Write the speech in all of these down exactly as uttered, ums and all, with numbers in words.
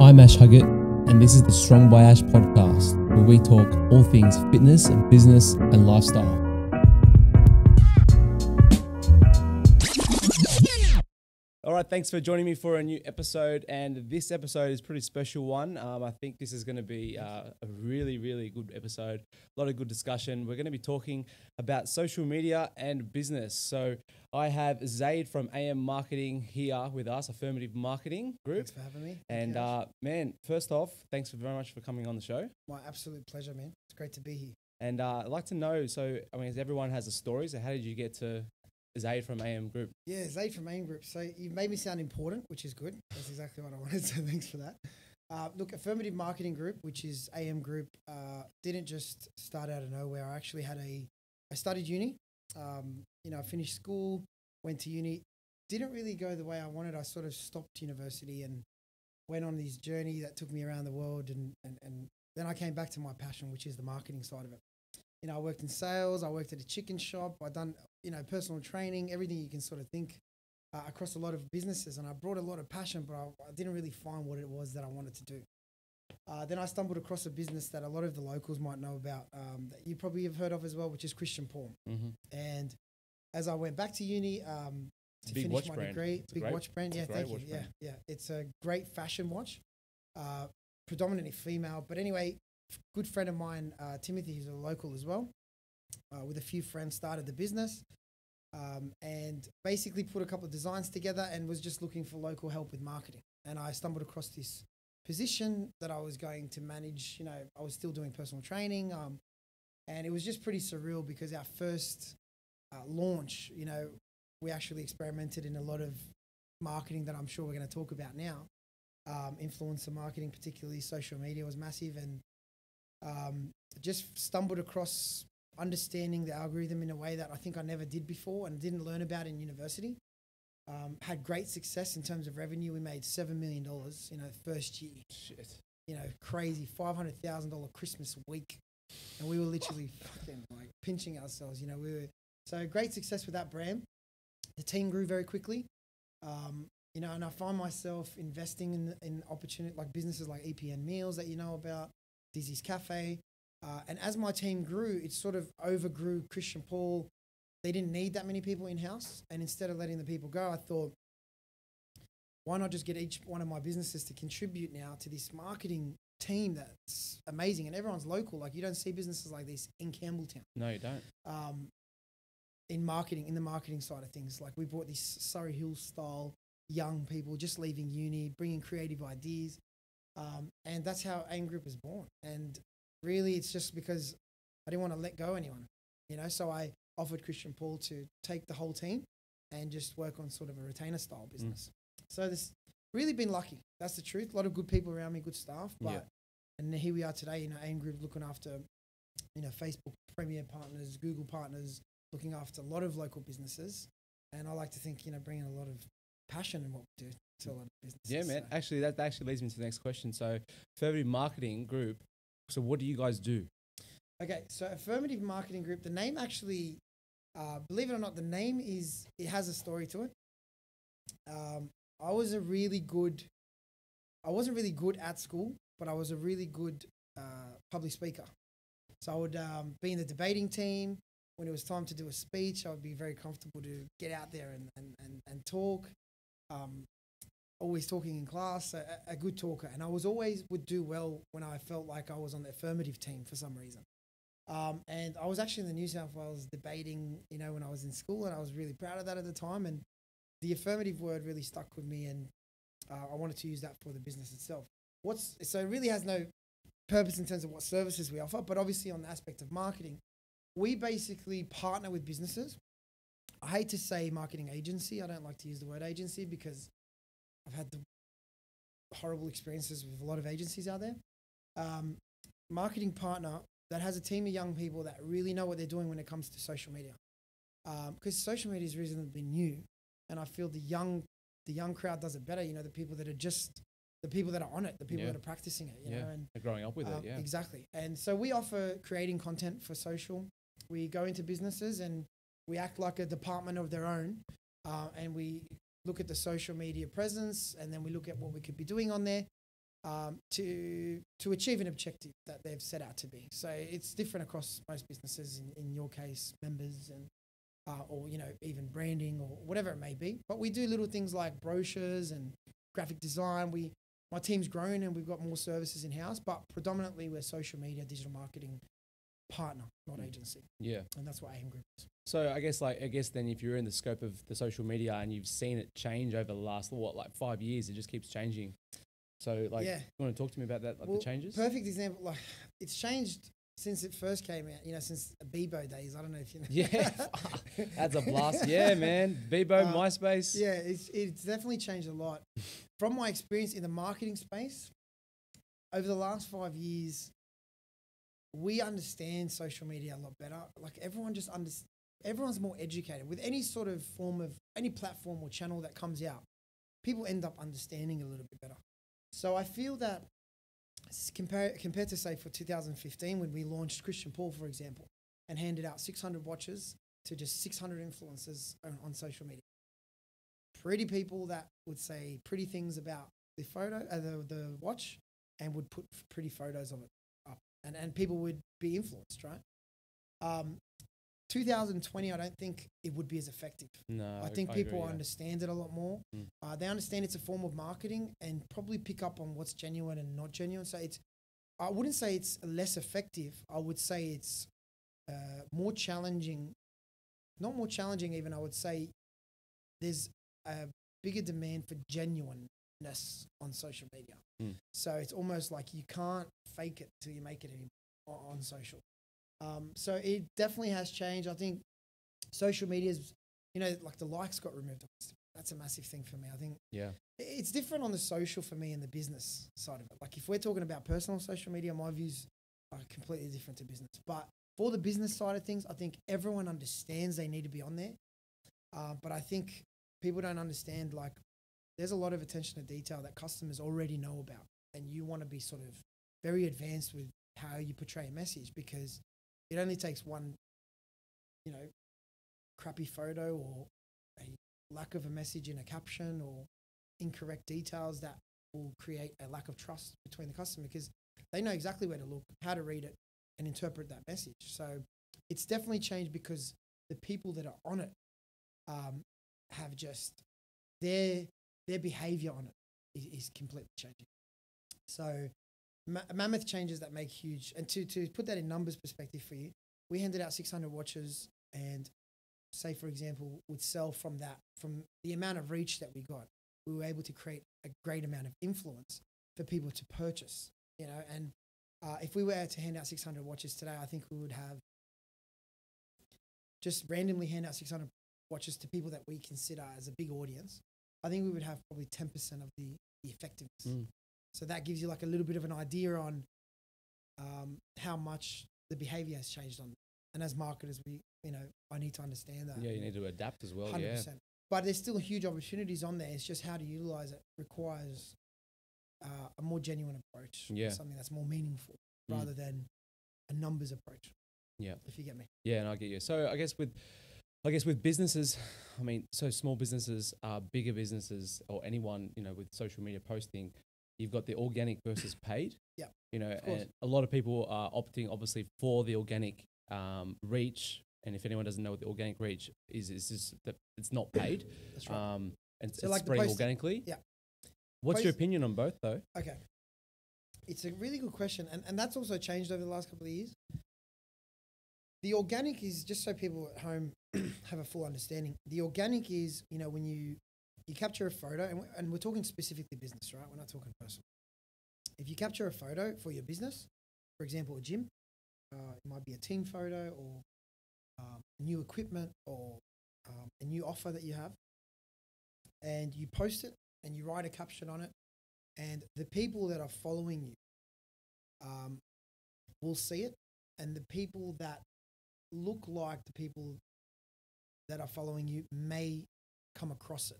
I'm Ash Huggett, and this is the Strong by Ash podcast, where we talk all things fitness and business and lifestyle. All right, thanks for joining me for a new episode, and this episode is a pretty special one. Um, I think this is going to be uh, a really, really good episode, a lot of good discussion. We're going to be talking about social media and business. So I have Zaid from A M Marketing here with us, Affirmative Marketing Group. Thanks for having me. And uh, man, first off, thanks very much for coming on the show. My absolute pleasure, man. It's great to be here. And uh, I'd like to know, so I mean, everyone has a story, so how did you get to Zaid from A M Group? Yeah, Zaid from A M Group. So you made me sound important, which is good. That's exactly what I wanted, so thanks for that. Uh, look, Affirmative Marketing Group, which is A M Group, uh, didn't just start out of nowhere. I actually had a, I studied uni, um, you know, I finished school, went to uni, didn't really go the way I wanted. I sort of stopped university and went on this journey that took me around the world. And, and, and then I came back to my passion, which is the marketing side of it. You know, I worked in sales, I worked at a chicken shop, I done, you know, personal training, everything you can sort of think uh, across a lot of businesses. And I brought a lot of passion, but I, I didn't really find what it was that I wanted to do. Uh, then I stumbled across a business that a lot of the locals might know about, um, that you probably have heard of as well, which is Christian Paul. Mm-hmm. And as I went back to uni um, to big finish my brand. degree, it's big watch brand, yeah, thank you. Yeah, brand. yeah, it's a great fashion watch, uh, predominantly female. But anyway, good friend of mine, uh, Timothy, who's a local as well, uh, with a few friends started the business um, and basically put a couple of designs together and was just looking for local help with marketing. And I stumbled across this position that I was going to manage. You know, I was still doing personal training um, and it was just pretty surreal because our first uh, launch, you know, we actually experimented in a lot of marketing that I'm sure we're going to talk about now. Um, influencer marketing, particularly social media, was massive. And Um, just stumbled across understanding the algorithm in a way that I think I never did before and didn't learn about in university. Um, had great success in terms of revenue. We made seven million dollars, you know, first year. Shit. You know, crazy five hundred thousand dollars Christmas week. And we were literally fucking like pinching ourselves, you know. We were, so great success with that brand. The team grew very quickly. Um, you know, and I find myself investing in, in opportunity, like businesses like E P N Meals that you know about, Dizzy's Cafe, uh, and as my team grew, it sort of overgrew Christian Paul. They didn't need that many people in-house, and instead of letting the people go, I thought, why not just get each one of my businesses to contribute now to this marketing team that's amazing, and everyone's local. Like, you don't see businesses like this in Campbelltown. No, you don't. Um, in marketing, in the marketing side of things, like we brought these Surrey Hills style young people just leaving uni, bringing creative ideas. Um, and that's how A M Group was born. And really, it's just because I didn't want to let go anyone, you know. So I offered Christian Paul to take the whole team and just work on sort of a retainer style business. Mm. So this really been lucky. That's the truth. A lot of good people around me, good staff. But yeah. And here we are today, you know, A M Group looking after, you know, Facebook Premier partners, Google partners, looking after a lot of local businesses. And I like to think, you know, bringing a lot of passion in what we do. A lot of businesses, yeah, man. So. Actually, that actually leads me to the next question. So, Affirmative Marketing Group. So, what do you guys do? Okay, so Affirmative Marketing Group. The name actually, uh, believe it or not, the name is it has a story to it. Um, I was a really good. I wasn't really good at school, but I was a really good uh, public speaker. So I would um, be in the debating team when it was time to do a speech. I would be very comfortable to get out there and and and, and talk. Um, always talking in class, a, a good talker. And I was always would do well when I felt like I was on the affirmative team for some reason. Um, and I was actually in the New South Wales debating, you know, when I was in school, and I was really proud of that at the time. And the affirmative word really stuck with me, and uh, I wanted to use that for the business itself. What's, so it really has no purpose in terms of what services we offer, but obviously on the aspect of marketing, we basically partner with businesses. I hate to say marketing agency. I don't like to use the word agency because I've had the horrible experiences with a lot of agencies out there. Um, marketing partner that has a team of young people that really know what they're doing when it comes to social media. Um, because social media is reasonably new, and I feel the young, the young crowd does it better. You know, the people that are just, the people that are on it, the people yeah. that are practicing it, you yeah. know. And they're growing up with um, it, yeah. Exactly. And so we offer creating content for social. We go into businesses and we act like a department of their own, uh, and we look at the social media presence, and then we look at what we could be doing on there. um, to to achieve an objective that they've set out to be. So it's different across most businesses, in, in your case, members and uh, or, you know, even branding or whatever it may be. But we do little things like brochures and graphic design. We My team's grown and we've got more services in-house, but predominantly we're social media, digital marketing partner, not agency. Yeah. And that's what A M Group is. So I guess like, I guess then if you're in the scope of the social media and you've seen it change over the last, what, like five years, it just keeps changing. So like, yeah. You want to talk to me about that, like well, the changes? Perfect example. Like it's changed since it first came out, you know, since Bebo days. I don't know if you know. Yeah. That's a blast. Yeah, man. Bebo, um, MySpace. Yeah. It's, it's definitely changed a lot. From my experience in the marketing space, over the last five years, we understand social media a lot better. Like everyone just under, everyone's more educated. With any sort of form of, any platform or channel that comes out, people end up understanding a little bit better. So I feel that compared, compared to, say, for two thousand fifteen, when we launched Christian Paul, for example, and handed out six hundred watches to just six hundred influencers on, on social media. Pretty people that would say pretty things about the photo, uh, the, the watch, and would put pretty photos of it up, and and people would be influenced, right? Um, two thousand twenty, I don't think it would be as effective. No, I think I people agree, yeah. understand it a lot more. Mm. Uh, they understand it's a form of marketing and probably pick up on what's genuine and not genuine. So it's, I wouldn't say it's less effective. I would say it's uh, more challenging, not more challenging even. I would say there's a bigger demand for genuineness on social media. Mm. So it's almost like you can't fake it till you make it anymore on social. Um, so it definitely has changed. I think social media is, you know, like the likes got removed. That's a massive thing for me. I think yeah, it's different on the social for me and the business side of it. Like if we're talking about personal social media, my views are completely different to business. But for the business side of things, I think everyone understands they need to be on there. Uh, but I think people don't understand, like, there's a lot of attention to detail that customers already know about, and you want to be sort of very advanced with how you portray a message, because it only takes one, you know, crappy photo or a lack of a message in a caption or incorrect details that will create a lack of trust between the customer, because they know exactly where to look, how to read it, and interpret that message. So it's definitely changed because the people that are on it, um, have just their their behavior on it is, is completely changing. So ma mammoth changes that make huge. And to to put that in numbers perspective for you, we handed out six hundred watches, and say for example would sell from that, from the amount of reach that we got, we were able to create a great amount of influence for people to purchase, you know. And uh, if we were to hand out six hundred watches today, I think we would have just randomly hand out six hundred watches to people that we consider as a big audience. I think we would have probably ten percent of the, the effectiveness. Mm. So that gives you like a little bit of an idea on um, how much the behavior has changed on them. And as marketers, we, you know, I need to understand that. Yeah, you need to adapt as well. one hundred percent. Yeah. But there's still huge opportunities on there. It's just how to utilize it requires uh, a more genuine approach. Yeah. Something that's more meaningful mm. rather than a numbers approach. Yeah. If you get me. Yeah, and I get you. So I guess with... I guess with businesses, I mean, so small businesses are bigger businesses, or anyone, you know, with social media posting, you've got the organic versus paid. Yeah. You know, and a lot of people are opting obviously for the organic um, reach. And if anyone doesn't know what the organic reach is, it's just that it's not paid. That's right. Um, and so it's like spreading organically. Yeah. What's post your opinion on both though? Okay. It's a really good question. And, and that's also changed over the last couple of years. The organic is, just so people at home have a full understanding, the organic is, you know, when you, you capture a photo, and, and we're talking specifically business, right? We're not talking personal. If you capture a photo for your business, for example, a gym, uh, it might be a team photo or um, new equipment or um, a new offer that you have, and you post it and you write a caption on it, and the people that are following you um, will see it, and the people that look like the people that are following you may come across it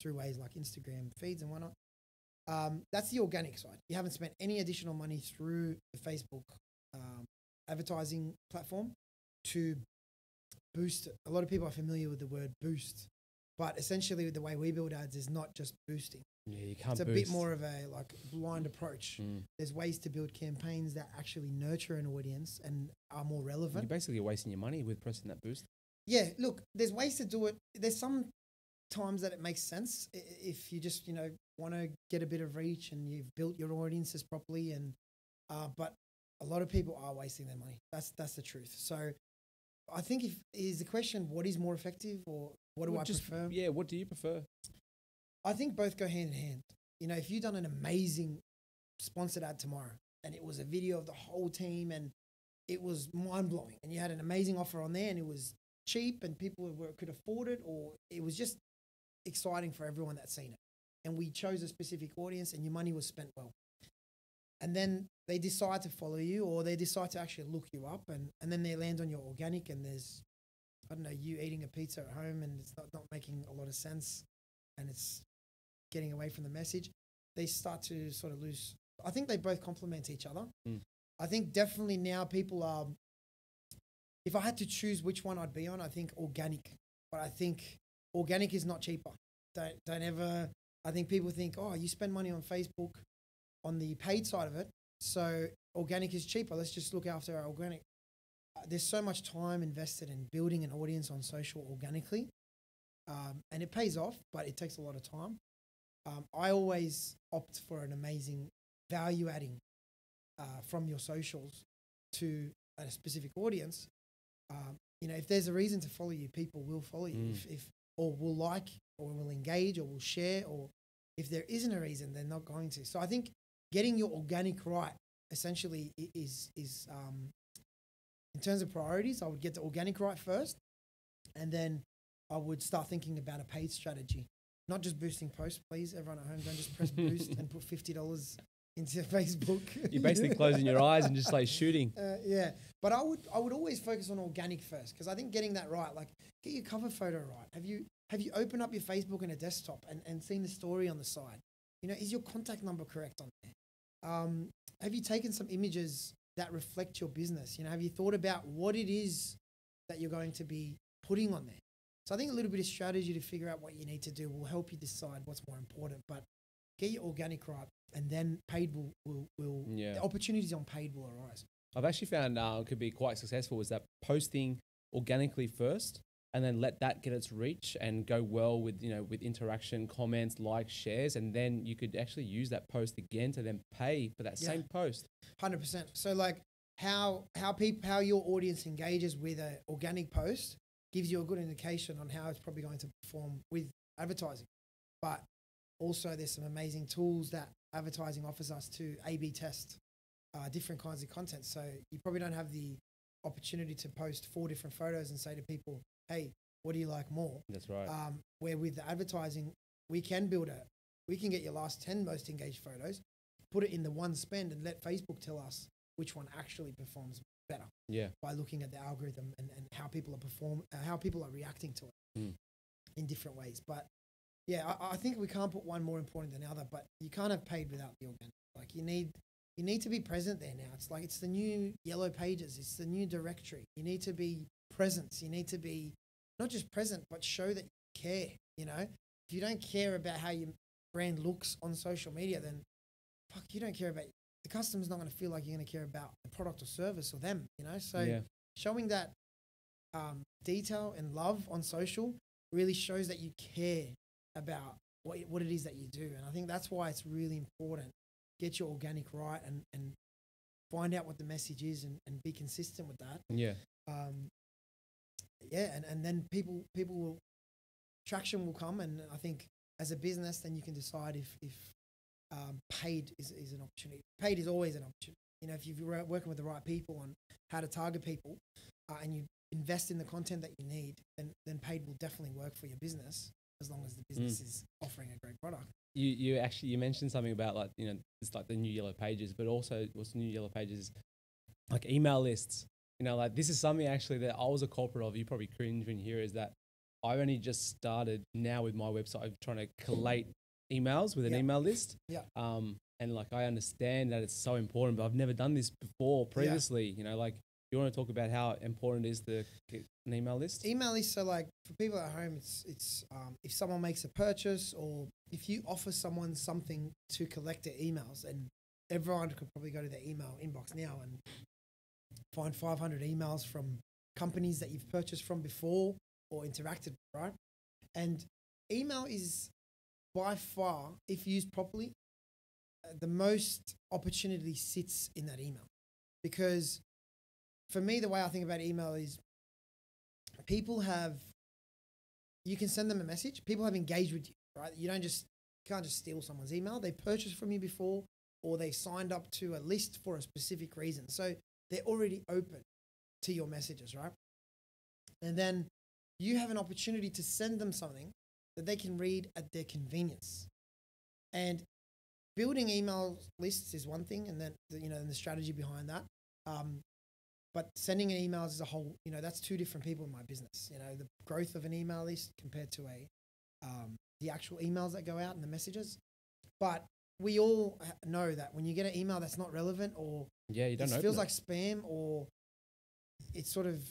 through ways like Instagram feeds and whatnot. Um, that's the organic side. You haven't spent any additional money through the Facebook um, advertising platform to boost it. A lot of people are familiar with the word boost. But essentially the way we build ads is not just boosting. Yeah, you can't It's a boost. bit more of a like blind approach. Mm. There's ways to build campaigns that actually nurture an audience and are more relevant. You're basically wasting your money with pressing that boost. Yeah, look, there's ways to do it. There's some times that it makes sense if you just, you know, want to get a bit of reach and you've built your audiences properly. And uh, but a lot of people are wasting their money. That's that's the truth. So I think if is the question, what is more effective or what do well, I just, prefer? Yeah, what do you prefer? I think both go hand in hand. You know, if you've done an amazing sponsored ad tomorrow and it was a video of the whole team and it was mind-blowing and you had an amazing offer on there and it was cheap and people were, could afford it, or it was just exciting for everyone that's seen it. And we chose a specific audience and your money was spent well. And then they decide to follow you or they decide to actually look you up and, and then they land on your organic and there's, I don't know, you eating a pizza at home and it's not, not making a lot of sense and it's getting away from the message. They start to sort of lose. I think they both complement each other. Mm. I think definitely now people are, if I had to choose which one I'd be on, I think organic. But I think organic is not cheaper. Don't, don't ever, I think people think, oh, you spend money on Facebook on the paid side of it, so organic is cheaper. Let's just look after our organic. Uh, there's so much time invested in building an audience on social organically, um, and it pays off, but it takes a lot of time. Um, I always opt for an amazing value adding uh, from your socials to a specific audience. Um, you know, if there's a reason to follow you, people will follow you, mm. if, if or will like, or will engage, or will share, or if there isn't a reason, they're not going to. So I think getting your organic right essentially is is um, in terms of priorities, I would get the organic right first, and then I would start thinking about a paid strategy. Not just boosting posts, please. Everyone at home, don't just press boost and put fifty dollars into Facebook. You're basically closing your eyes and just like shooting. Uh, yeah, but I would I would always focus on organic first because I think getting that right, like get your cover photo right. Have you have you opened up your Facebook in a desktop and, and seen the story on the side? You know, is your contact number correct on there? Um, have you taken some images that reflect your business? You know, have you thought about what it is that you're going to be putting on there? So I think a little bit of strategy to figure out what you need to do will help you decide what's more important. But get your organic right, and then paid will, will, will yeah. the opportunities on paid will arise. I've actually found uh, it could be quite successful is that posting organically first and then let that get its reach and go well with, you know, with interaction, comments, likes, shares. And then you could actually use that post again to then pay for that yeah. same post. one hundred percent. So like how, how, people, how your audience engages with an organic post gives you a good indication on how it's probably going to perform with advertising. But also there's some amazing tools that advertising offers us to A B test uh, different kinds of content. So you probably don't have the opportunity to post four different photos and say to people, hey, what do you like more? That's right. Um, where with the advertising, we can build a, we can get your last ten most engaged photos, put it in the one spend and let Facebook tell us which one actually performs better. Yeah. By looking at the algorithm and, and how people are perform, uh, how people are reacting to it mm. in different ways. But yeah, I, I think we can't put one more important than the other, but you can't have paid without the organic. Like you need, you need to be present there now. It's like, it's the new yellow pages. It's the new directory. You need to be present. You need to be not just present, but show that you care. You know, if you don't care about how your brand looks on social media, then fuck, you don't care about, the customer's not going to feel like you're going to care about the product or service or them, you know? So yeah. showing that um, detail and love on social really shows that you care about what what it is that you do. And I think that's why it's really important. Get your organic right and, and find out what the message is and, and be consistent with that. Yeah. Um, yeah. And, and then people, people will, traction will come. And I think as a business, then you can decide if, if um, paid is, is an opportunity. Paid is always an opportunity. You know, if you're working with the right people on how to target people uh, and you invest in the content that you need, then, then paid will definitely work for your business, as long as the business mm. is offering a great product. You you actually, you mentioned something about like, you know, it's like the new yellow pages, but also what's new yellow pages, like email lists, you know, like this is something actually that I was a culprit of. You probably cringe when you hear is that I only just started now with my website of trying to collate emails with an yeah. email list. Yeah. Um, and like, I understand that it's so important, but I've never done this before previously, yeah. you know, like, you want to talk about how important is the an email list? Email list. So like for people at home, it's it's um, if someone makes a purchase or if you offer someone something to collect their emails, and everyone could probably go to their email inbox now and find five hundred emails from companies that you've purchased from before or interacted with, right? And email is by far, if used properly, uh, the most opportunity sits in that email. Because for me, the way I think about email is people have, you can send them a message, people have engaged with you, right? You don't just, you can't just steal someone's email. They purchased from you before, or they signed up to a list for a specific reason. So they're already open to your messages, right? And then you have an opportunity to send them something that they can read at their convenience. And building email lists is one thing, and then, you know, and the strategy behind that. Um, but sending an email is a whole, you know, that's two different people in my business. You know, the growth of an email list compared to a um, the actual emails that go out and the messages. But we all know that when you get an email that's not relevant, or yeah, you don't it feels it. like spam, or it sort of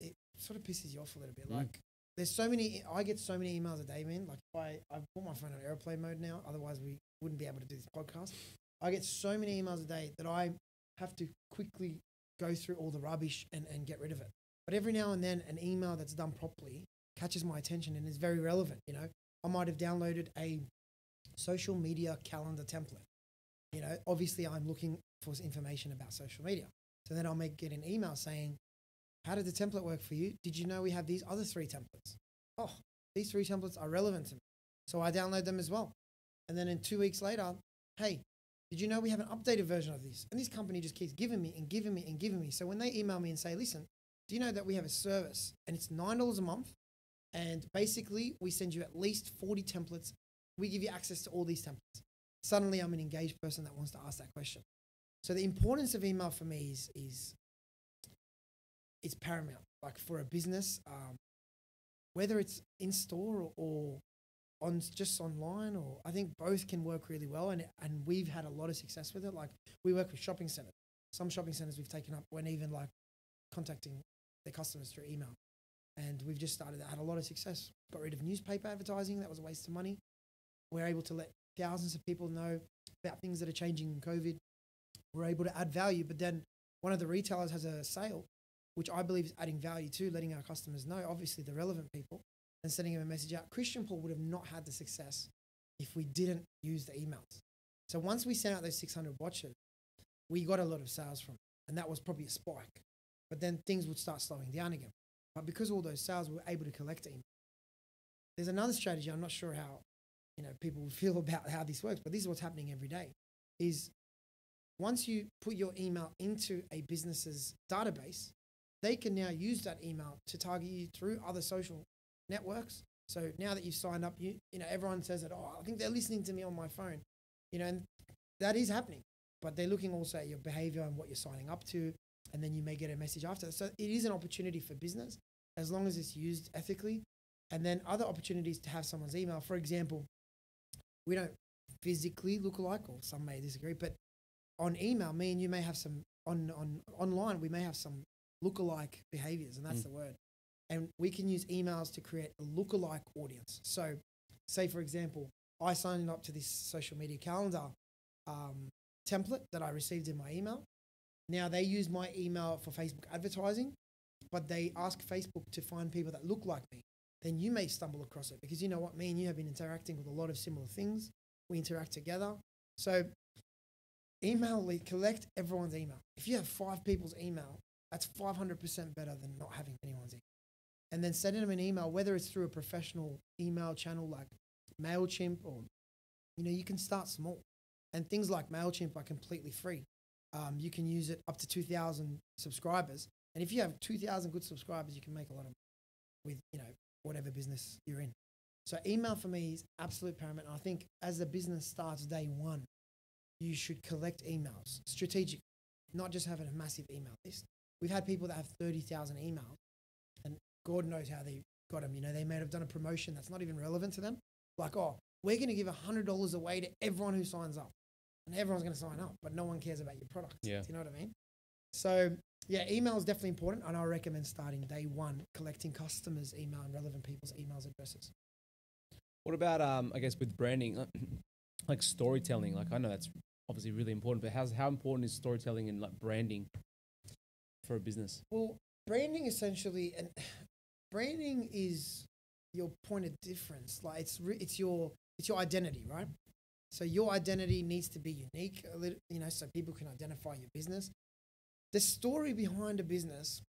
it sort of pisses you off a little bit. Mm. Like, there's so many, I get so many emails a day, man. Like, if I, I've put my phone on airplane mode now, otherwise we wouldn't be able to do this podcast. I get so many emails a day that I have to quickly go through all the rubbish and, and get rid of it. But every now and then, an email that's done properly catches my attention and is very relevant, you know. I might have downloaded a social media calendar template. You know, obviously I'm looking for information about social media. So then I'll make get an email saying, how did the template work for you? Did you know we have these other three templates? Oh, these three templates are relevant to me. So I download them as well. And then in two weeks later, hey, did you know we have an updated version of this? And this company just keeps giving me and giving me and giving me. So when they email me and say, listen, do you know that we have a service and it's nine dollars a month? And basically we send you at least forty templates. We give you access to all these templates. Suddenly I'm an engaged person that wants to ask that question. So the importance of email for me is, is it's paramount, like for a business, um, whether it's in store or, or on just online, or I think both can work really well. And, and we've had a lot of success with it. Like, we work with shopping centers. Some shopping centers we've taken up when even like contacting their customers through email. And we've just started that, had a lot of success. Got rid of newspaper advertising. That was a waste of money. We're able to let thousands of people know about things that are changing in COVID. We're able to add value. But then one of the retailers has a sale, which I believe is adding value to, letting our customers know, obviously the relevant people, and sending them a message out. Christian Paul would have not had the success if we didn't use the emails. So once we sent out those six hundred watches, we got a lot of sales from it, and that was probably a spike. But then things would start slowing down again. But because all those sales, we were able to collect the email. There's another strategy. I'm not sure how, you know, people feel about how this works, but this is what's happening every day. Is once you put your email into a business's database, they can now use that email to target you through other social networks. So now that you've signed up, you you know, everyone says that, oh, I think they're listening to me on my phone. You know, and that is happening. But they're looking also at your behavior and what you're signing up to, and then you may get a message after. So it is an opportunity for business, as long as it's used ethically. And then other opportunities to have someone's email. For example, we don't physically look alike, or some may disagree, but on email, me and you may have some, on, on online, we may have some lookalike behaviors, and that's mm. the word. And we can use emails to create a lookalike audience. So say, for example, I signed up to this social media calendar um, template that I received in my email. Now they use my email for Facebook advertising, but they ask Facebook to find people that look like me. Then you may stumble across it, because you know what, me and you have been interacting with a lot of similar things. We interact together. So email, collect everyone's email. If you have five people's email, that's five hundred percent better than not having anyone's email. And then sending them an email, whether it's through a professional email channel like MailChimp, or, you know, you can start small. And things like MailChimp are completely free. Um, you can use it up to two thousand subscribers. And if you have two thousand good subscribers, you can make a lot of money with, you know, whatever business you're in. So email for me is absolute paramount. And I think as a business starts day one, you should collect emails strategically, not just having a massive email list. We've had people that have thirty thousand emails, and God knows how they got them. You know, they may have done a promotion that's not even relevant to them. Like, oh, we're going to give one hundred dollars away to everyone who signs up, and everyone's going to sign up, but no one cares about your product. Yeah. Do you know what I mean? So yeah, email is definitely important, and I recommend starting day one, collecting customers' email and relevant people's emails addresses. What about, um, I guess, with branding, like storytelling? Like, I know that's obviously really important, but how's, how important is storytelling and like branding for a business? Well, branding essentially, and branding is your point of difference. Like, it's re it's your it's your identity, right? So your identity needs to be unique, a little, you know, so people can identify your business. The story behind a business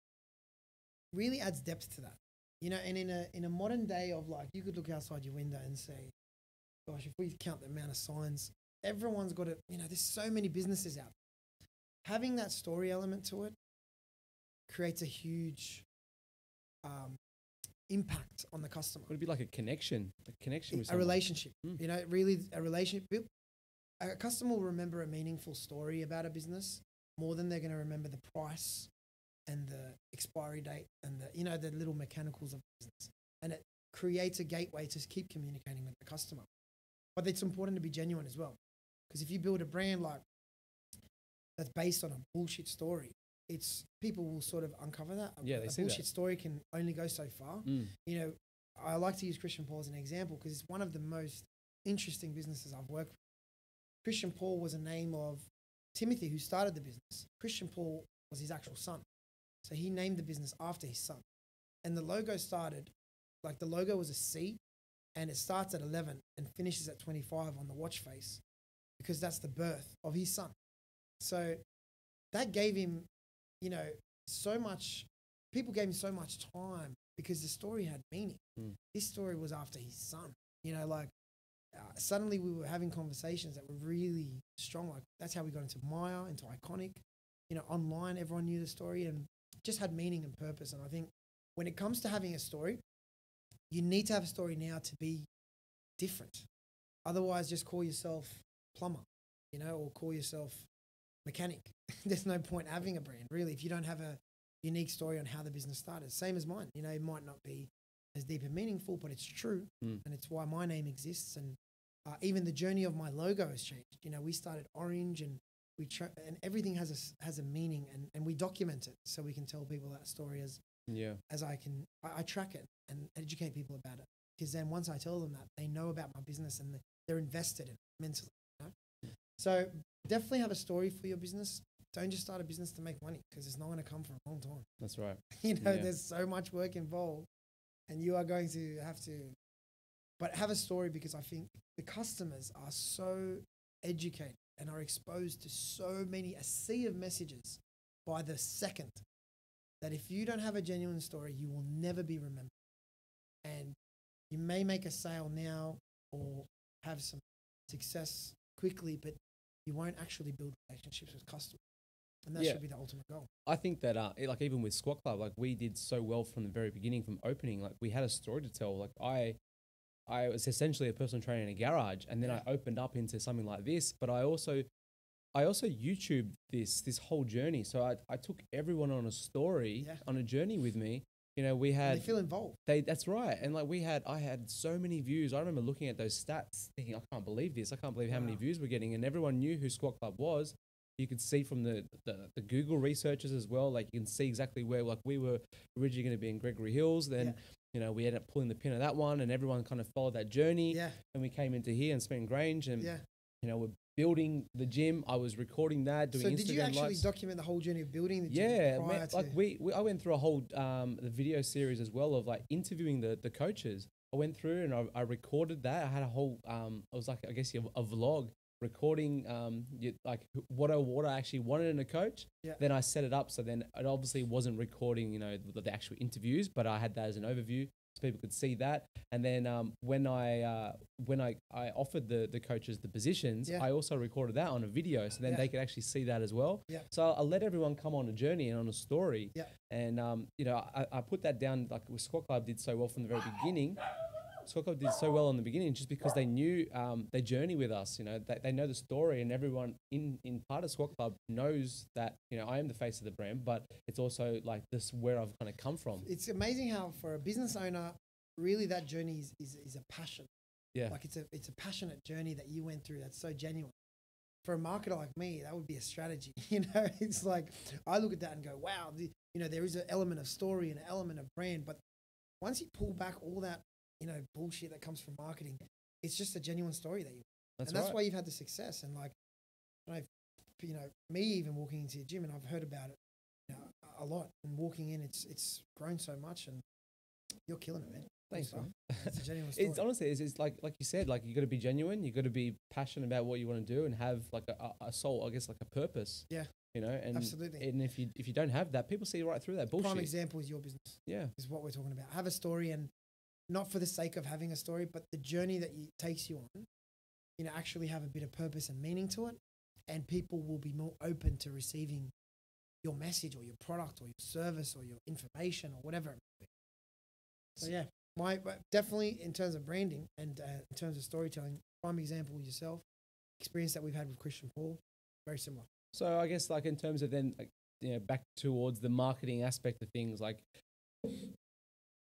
really adds depth to that, you know. And in a in a modern day of, like, you could look outside your window and say, gosh, if we count the amount of signs, everyone's got to, you know, there's so many businesses out there. Having that story element to it creates a huge um, impact on the customer. Would it be like a connection, a connection with someone? A relationship, mm. you know, really a relationship. A customer will remember a meaningful story about a business more than they're going to remember the price and the expiry date and the, you know, the little mechanicals of business. And it creates a gateway to keep communicating with the customer. But it's important to be genuine as well. Because if you build a brand like that's based on a bullshit story, it's people will sort of uncover that. Yeah, they a see bullshit that. Story can only go so far. Mm. You know, I like to use Christian Paul as an example because it's one of the most interesting businesses I've worked with. Christian Paul was a name of Timothy, who started the business. Christian Paul was his actual son. So he named the business after his son. And the logo started, like the logo was a C, and it starts at eleven and finishes at twenty-five on the watch face, because that's the birth of his son. So that gave him, you know, so much, people gave him so much time because the story had meaning. Mm. This story was after his son. You know, like uh, suddenly we were having conversations that were really strong. Like that's how we got into Maya, into Iconic, you know, online, everyone knew the story and just had meaning and purpose. And I think when it comes to having a story, you need to have a story now to be different. Otherwise, just call yourself plumber, you know, or call yourself mechanic. There's no point having a brand, really, if you don't have a unique story on how the business started. Same as mine. You know, it might not be as deep and meaningful, but it's true. Mm. And it's why my name exists. And uh, even the journey of my logo has changed. You know, we started orange and we tra and everything has a, has a meaning, and, and we document it so we can tell people that story as, yeah. as I can. I, I track it and educate people about it, because then once I tell them that, they know about my business and they're invested in it mentally. You know? Yeah. So definitely have a story for your business. Don't just start a business to make money, because it's not going to come for a long time. That's right. You know, yeah. there's so much work involved, and you are going to have to, but have a story, because I think the customers are so educated and are exposed to so many, a sea of messages by the second, that if you don't have a genuine story, you will never be remembered. And you may make a sale now or have some success quickly, but you won't actually build relationships with customers. And that yeah. should be the ultimate goal. I think that, uh, like, even with Squat Club, like, we did so well from the very beginning, from opening. Like, we had a story to tell. Like, I I was essentially a personal trainer in a garage, and then yeah. I opened up into something like this. But I also I also YouTubed this this whole journey. So I, I took everyone on a story, yeah. on a journey with me. You know, we had... And they feel involved. They, that's right. And like we had, I had so many views. I remember looking at those stats thinking, I can't believe this. I can't believe how wow. many views we're getting. And everyone knew who Squat Club was. You could see from the, the, the Google researches as well. Like you can see exactly where, like we were originally going to be in Gregory Hills. Then, yeah. you know, we ended up pulling the pin of that one, and everyone kind of followed that journey. Yeah. And we came into here and Spring Grange, and, yeah. you know, we're building the gym. I was recording that, doing Instagram lives. So did you actually lives. document the whole journey of building the gym? Yeah, prior man, to like we, we, I went through a whole um, the video series as well of like interviewing the, the coaches. I went through and I, I recorded that. I had a whole, um, I was like, I guess a, a vlog recording um, like what I, what I actually wanted in a coach. Yeah. Then I set it up. So then it obviously wasn't recording, you know, the, the actual interviews, but I had that as an overview, so people could see that. And then um, when I uh, when I, I offered the, the coaches the positions, yeah. I also recorded that on a video, so then yeah. they could actually see that as well. Yeah. So I let everyone come on a journey and on a story. Yeah. And um, you know, I, I put that down, like Squat Club did so well from the very beginning. Squat Club did so well in the beginning just because they knew um, their journey with us. You know, they, they know the story, and everyone in, in part of Squat Club knows that, you know, I am the face of the brand, but it's also like this where I've kind of come from. It's amazing how for a business owner, really that journey is, is, is a passion. Yeah. Like it's a, it's a passionate journey that you went through that's so genuine. for a marketer like me, that would be a strategy. You know, it's like, I look at that and go, wow, the, you know, there is an element of story and an element of brand. But once you pull back all that, you know, bullshit that comes from marketing, it's just a genuine story that you, that's and that's right. why you've had the success. And like, I, you know, me even walking into your gym, and I've heard about it, you know, a lot, and walking in, it's, it's grown so much, and you're killing it, man. Thanks, man. It's a genuine story. It's honestly, it's, it's like, like you said, like, you got to be genuine. You got to be passionate about what you want to do, and have like a, a soul, I guess, like a purpose. Yeah. You know, and absolutely. And if you, if you don't have that, people see right through that bullshit. Prime example is your business. Yeah. Is what we're talking about. Have a story, and not for the sake of having a story, but the journey that you, takes you on, you know, actually have a bit of purpose and meaning to it. And people will be more open to receiving your message or your product or your service or your information or whatever it may be. So yeah, my, definitely in terms of branding and uh, in terms of storytelling, prime example yourself, experience that we've had with Christian Paul, very similar. So I guess like in terms of then, like, you know, back towards the marketing aspect of things, like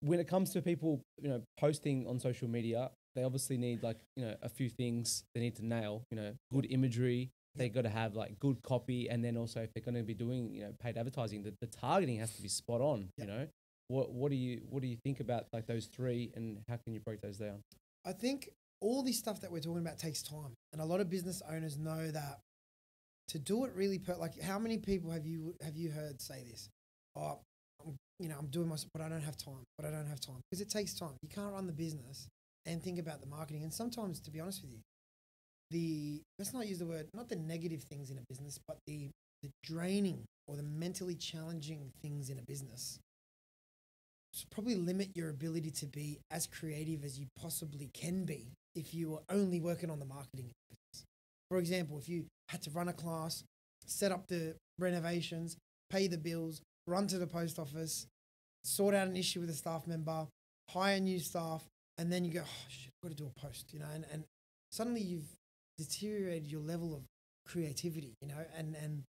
when it comes to people, you know, posting on social media, they obviously need like, you know, a few things they need to nail, you know, good imagery. They got to have like good copy, and then also if they're going to be doing, you know, paid advertising, the, the targeting has to be spot on. Yep. You know, what what do you what do you think about like those three, and how can you break those down? I think all this stuff that we're talking about takes time, and a lot of business owners know that to do it really per, like how many people have you have you heard say this? Oh, I'm, you know, I'm doing my but I don't have time, but I don't have time because it takes time. You can't run the business and think about the marketing, and sometimes, to be honest with you, the, let's not use the word, not the negative things in a business, but the, the draining or the mentally challenging things in a business should probably limit your ability to be as creative as you possibly can be if you were only working on the marketing. For example, if you had to run a class, set up the renovations, pay the bills, run to the post office, sort out an issue with a staff member, hire new staff, and then you go, oh, shit, I've got to do a post, you know, and, and suddenly you've deteriorated your level of creativity, you know, and, and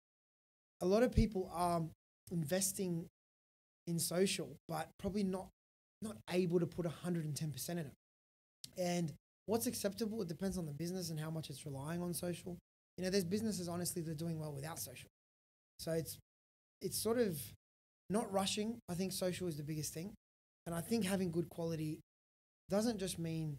a lot of people are investing in social, but probably not, not able to put one hundred ten percent in it. And what's acceptable, it depends on the business and how much it's relying on social. You know, there's businesses, honestly, that are doing well without social. So it's, it's sort of not rushing. I think social is the biggest thing. And I think having good quality doesn't just mean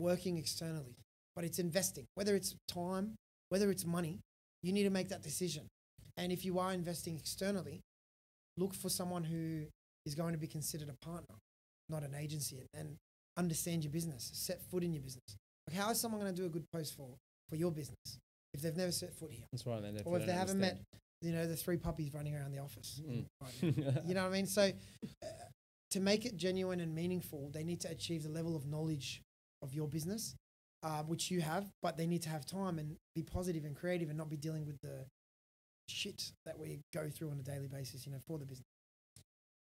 working externally, but it's investing, whether it's time, whether it's money, you need to make that decision. And if you are investing externally, look for someone who is going to be considered a partner, not an agency, and understand your business, set foot in your business. Like, how is someone going to do a good post for, for your business if they've never set foot here? That's right, man. Or if they haven't met, you know, the three puppies running around the office. Mm. Right. You know what I mean? So uh, to make it genuine and meaningful, they need to achieve the level of knowledge of your business, Uh, which you have, but they need to have time and be positive and creative and not be dealing with the shit that we go through on a daily basis, you know, for the business.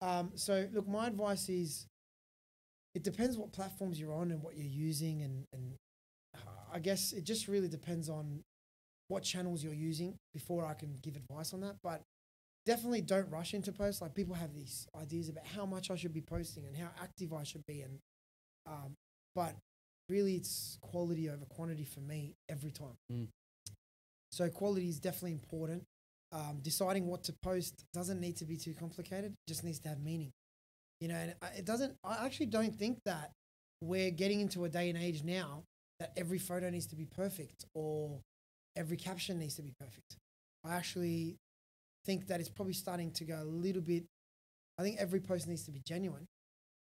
Um, so, look, my advice is it depends what platforms you're on and what you're using. And, and I guess it just really depends on what channels you're using before I can give advice on that. But definitely don't rush into posts. Like, people have these ideas about how much I should be posting and how active I should be. And um, but really, it's quality over quantity for me every time. Mm. So quality is definitely important. Um, deciding what to post doesn't need to be too complicated. It just needs to have meaning. You know, and it doesn't, I actually don't think that we're getting into a day and age now that every photo needs to be perfect or every caption needs to be perfect. I actually think that it's probably starting to go a little bit, I think every post needs to be genuine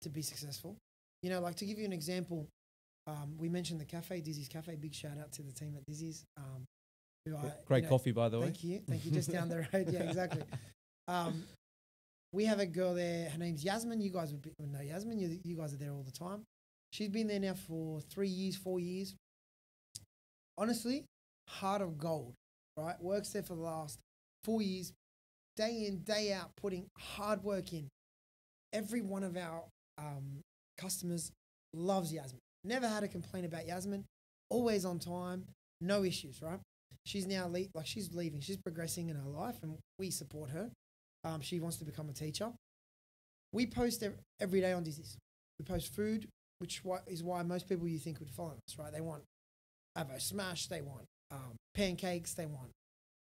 to be successful. You know, like, to give you an example, Um, we mentioned the cafe, Dizzy's Cafe. Big shout out to the team at Dizzy's. Um, who are, Great you know, coffee, by the way. Thank you. Thank you. Just down the road. Yeah, exactly. Um, we have a girl there. Her name's Yasmin. You guys would be, know Yasmin. You, you guys are there all the time. She's been there now for three years, four years. Honestly, heart of gold, right? Works there for the last four years, day in, day out, putting hard work in. Every one of our um, customers loves Yasmin. Never had a complaint about Yasmin. Always on time. No issues, right? She's now, le like, she's leaving. She's progressing in her life, and we support her. Um, she wants to become a teacher. We post ev every day on Dizzy's. We post food, which why is why most people you think would follow us, right? They want Avo Smash. They want um, pancakes they want.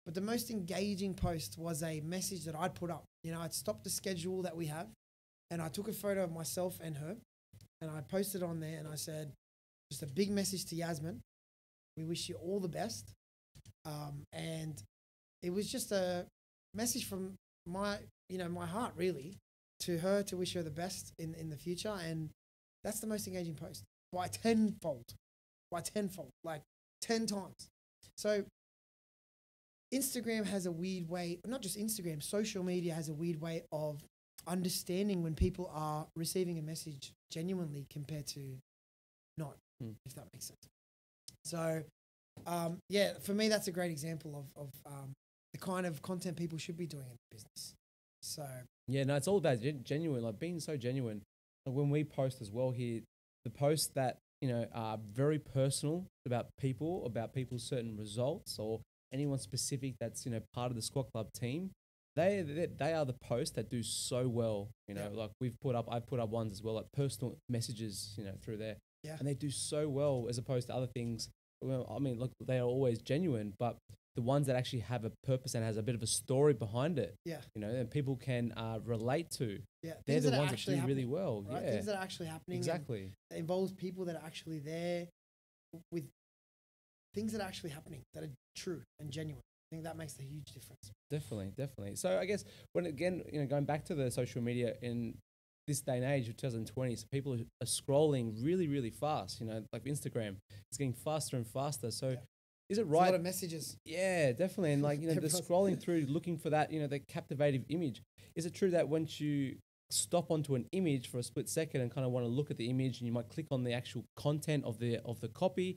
But the most engaging post was a message that I'd put up. You know, I'd stopped the schedule that we have, and I took a photo of myself and her, and I posted on there, and I said, just a big message to Yasmin. We wish you all the best. Um, and it was just a message from my, you know, my heart really to her, to wish her the best in, in the future. And that's the most engaging post by tenfold, by tenfold, like ten times. So Instagram has a weird way, not just Instagram, social media has a weird way of understanding when people are receiving a message genuinely compared to not, mm. if that makes sense. So, um, yeah, for me, that's a great example of, of um, the kind of content people should be doing in business. So, yeah, no, it's all about gen- genuine, like being so genuine. Like when we post as well here, the posts that, you know, are very personal about people, about people's certain results or anyone specific that's, you know, part of the Squat Club team, they they, they are the posts that do so well. You know, yeah. like we've put up, I've put up ones as well, like personal messages, you know, through there. Yeah. And they do so well as opposed to other things. Well, I mean, look, they are always genuine, but the ones that actually have a purpose and has a bit of a story behind it, yeah, you know, and people can uh, relate to. Yeah, they're the ones that do really well. Right? Yeah, things that are actually happening. Exactly, it involves people that are actually there with things that are actually happening that are true and genuine. I think that makes a huge difference. Definitely, definitely. So I guess when again, you know, going back to the social media in this day and age of two thousand twenty, so people are scrolling really, really fast, you know, like Instagram, it's getting faster and faster. So yeah. is it right? It's a lot of messages. Yeah, definitely. And like, you know, they're scrolling through looking for that, you know, that captivative image. Is it true that once you stop onto an image for a split second and kind of want to look at the image and you might click on the actual content of the, of the copy,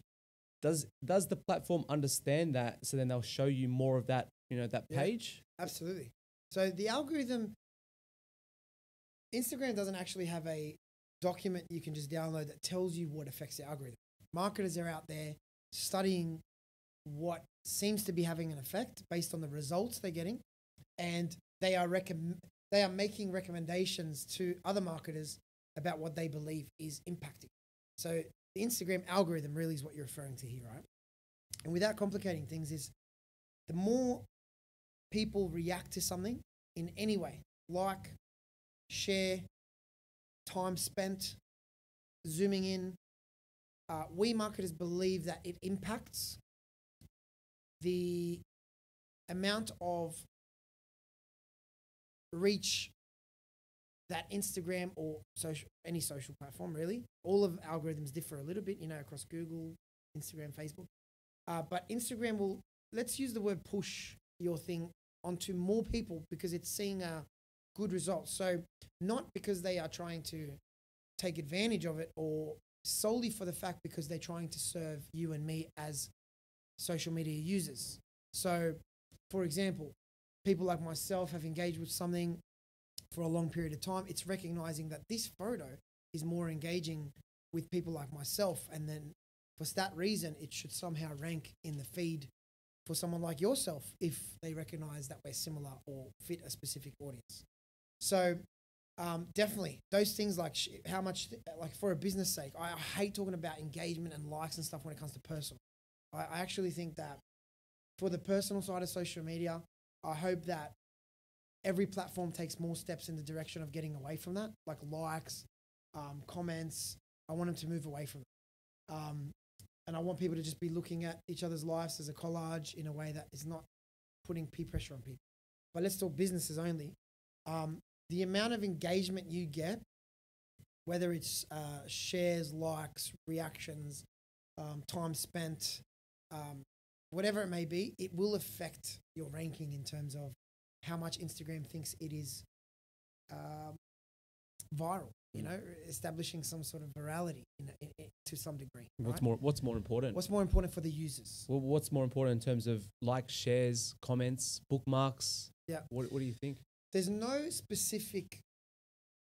does, does the platform understand that? So then they'll show you more of that, you know, that page. Yeah, absolutely. So the algorithm, Instagram doesn't actually have a document you can just download that tells you what affects the algorithm. Marketers are out there studying what seems to be having an effect based on the results they're getting, and they are recomm- they are making recommendations to other marketers about what they believe is impacting. So the Instagram algorithm really is what you're referring to here, right? And without complicating things, is the more people react to something in any way, like, share, time spent, zooming in. Uh, we marketers believe that it impacts the amount of reach that Instagram or social, any social platform really, all of algorithms differ a little bit, you know, across Google, Instagram, Facebook. Uh, but Instagram will, let's use the word push your thing onto more people because it's seeing a good results. So not because they are trying to take advantage of it or solely for the fact because they're trying to serve you and me as social media users. So for example, people like myself have engaged with something for a long period of time. It's recognizing that this photo is more engaging with people like myself. And then for that reason, it should somehow rank in the feed for someone like yourself if they recognize that we're similar or fit a specific audience. So um, definitely those things like sh- how much, th- like for a business sake, I, I hate talking about engagement and likes and stuff when it comes to personal. I, I actually think that for the personal side of social media, I hope that every platform takes more steps in the direction of getting away from that, like likes, um, comments. I want them to move away from it. Um, and I want people to just be looking at each other's lives as a collage in a way that is not putting peer pressure on people. But let's talk businesses only. Um, The amount of engagement you get, whether it's uh, shares, likes, reactions, um, time spent, um, whatever it may be, it will affect your ranking in terms of how much Instagram thinks it is uh, viral. You know, establishing some sort of virality in, in, in, to some degree. What's right? more? What's more important? What's more important for the users? Well, what's more important in terms of likes, shares, comments, bookmarks? Yeah. What What do you think? There's no specific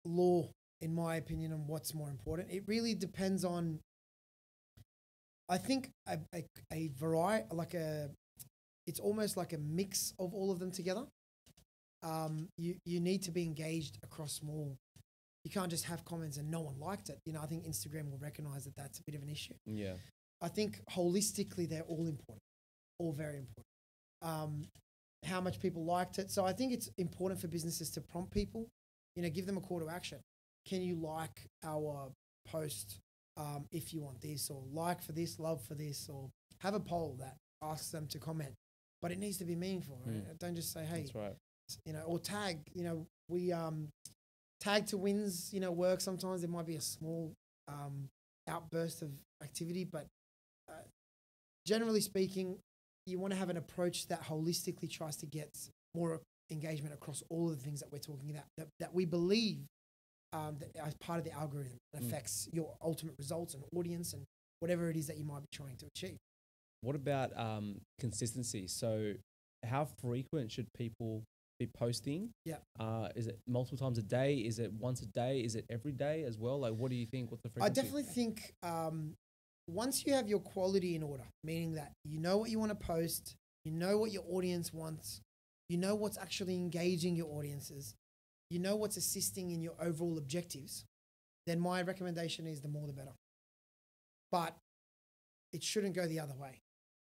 law, in my opinion, on what's more important. It really depends on, I think, a, a, a variety, like a, it's almost like a mix of all of them together. Um, you, you need to be engaged across more. You can't just have comments and no one liked it. You know, I think Instagram will recognize that that's a bit of an issue. Yeah. I think holistically, they're all important. all very important. Um, how much people liked it. So I think it's important for businesses to prompt people, you know, give them a call to action. Can you like our post um, if you want this, or like for this, love for this, or have a poll that asks them to comment. But it needs to be meaningful. Right? Mm. Don't just say, hey, that's right. you know, or tag, you know, we um, tag to wins, you know, work. Sometimes there might be a small um, outburst of activity, but uh, generally speaking, you want to have an approach that holistically tries to get more engagement across all of the things that we're talking about, that, that we believe um, that as part of the algorithm that mm. affects your ultimate results and audience and whatever it is that you might be trying to achieve. What about um, consistency? So how frequent should people be posting? Yeah. Uh, is it multiple times a day? Is it once a day? Is it every day as well? Like, what do you think? What's the frequency? I definitely think... Um, Once you have your quality in order, meaning that you know what you want to post, you know what your audience wants, you know what's actually engaging your audiences, you know what's assisting in your overall objectives, then my recommendation is the more the better. But it shouldn't go the other way.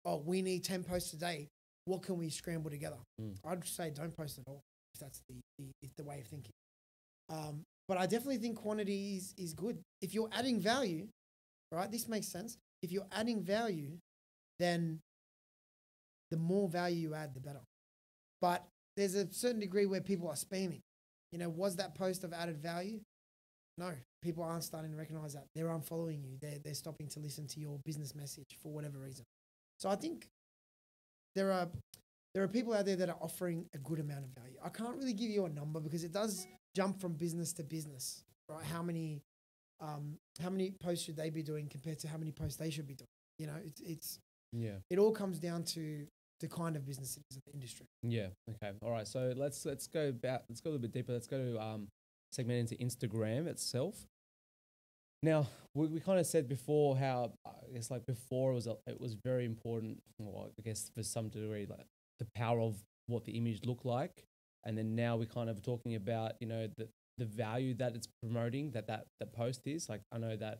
Oh, we need ten posts a day. What can we scramble together? Mm. I'd say don't post at all if that's the, the, the way of thinking. Um, but I definitely think quantity is, is good. If you're adding value, right? This makes sense. If you're adding value, then the more value you add, the better. But there's a certain degree where people are spamming. You know, was that post of added value? No, people aren't starting to recognize that. They're unfollowing you. They're, they're stopping to listen to your business message for whatever reason. So I think there are, there are people out there that are offering a good amount of value. I can't really give you a number because it does jump from business to business, right? How many... Um, how many posts should they be doing compared to how many posts they should be doing? You know, it's, it's yeah. It all comes down to the kind of business it is in the industry. Yeah. Okay. All right. So let's let's go about let's go a little bit deeper. Let's go to um, segment into Instagram itself. Now we, we kind of said before how I guess like before it was a, it was very important. Well, I guess for some degree like the power of what the image looked like, and then now we're kind of talking about you know the. the value that it's promoting, that that, that post is. Like I know that,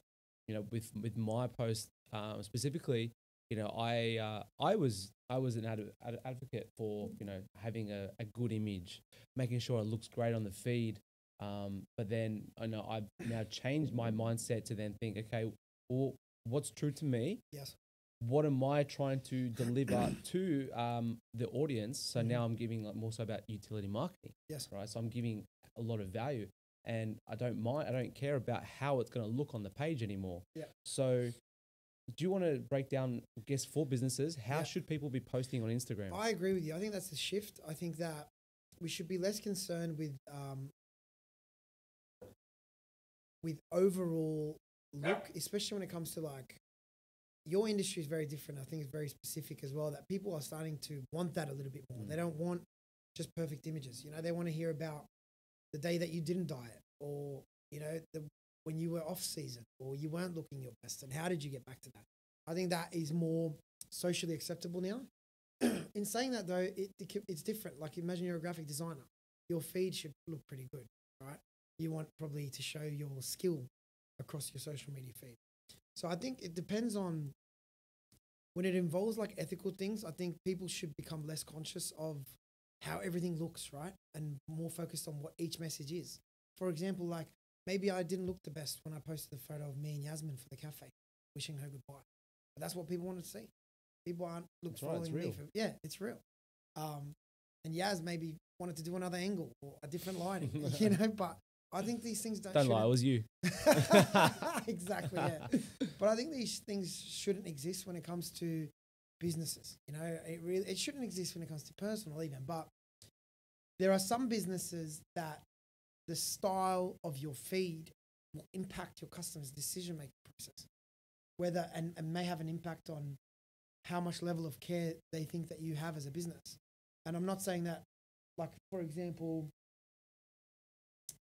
you know, with, with my post um, specifically, you know, I uh, I was I was an ad, ad, advocate for, you know, having a, a good image, making sure it looks great on the feed. Um, but then I know I've now changed my mindset to then think, okay, well, what's true to me? Yes. What am I trying to deliver to um, the audience? So mm-hmm. now I'm giving like more so about utility marketing. Yes. Right. So I'm giving a lot of value, and I don't mind. I don't care about how it's going to look on the page anymore. Yeah. So, do you want to break down? I guess for businesses, how yeah. should people be posting on Instagram? I agree with you. I think that's the shift. I think that we should be less concerned with um, with overall look, especially when it comes to like your industry is very different. I think it's very specific as well. That people are starting to want that a little bit more. Mm. They don't want just perfect images. You know, they want to hear about the day that you didn't diet, or, you know, the, when you were off season, or you weren't looking your best, and how did you get back to that? I think that is more socially acceptable now. In saying that though, it, it it's different. Like imagine you're a graphic designer, your feed should look pretty good, right? You want probably to show your skill across your social media feed. So I think it depends on when it involves like ethical things. I think people should become less conscious of how everything looks, right? And more focused on what each message is. For example, like maybe I didn't look the best when I posted the photo of me and Yasmin for the cafe, wishing her goodbye. But that's what people want to see. People aren't look following me. For, yeah, it's real. Um, and Yas maybe wanted to do another angle or a different lighting, you know, but I think these things don't... Don't lie, it was you. Exactly, yeah. But I think these things shouldn't exist when it comes to businesses. You know, it really it shouldn't exist when it comes to personal even, but there are some businesses that the style of your feed will impact your customers' decision-making process, whether and, and may have an impact on how much level of care they think that you have as a business. And I'm not saying that, like, for example,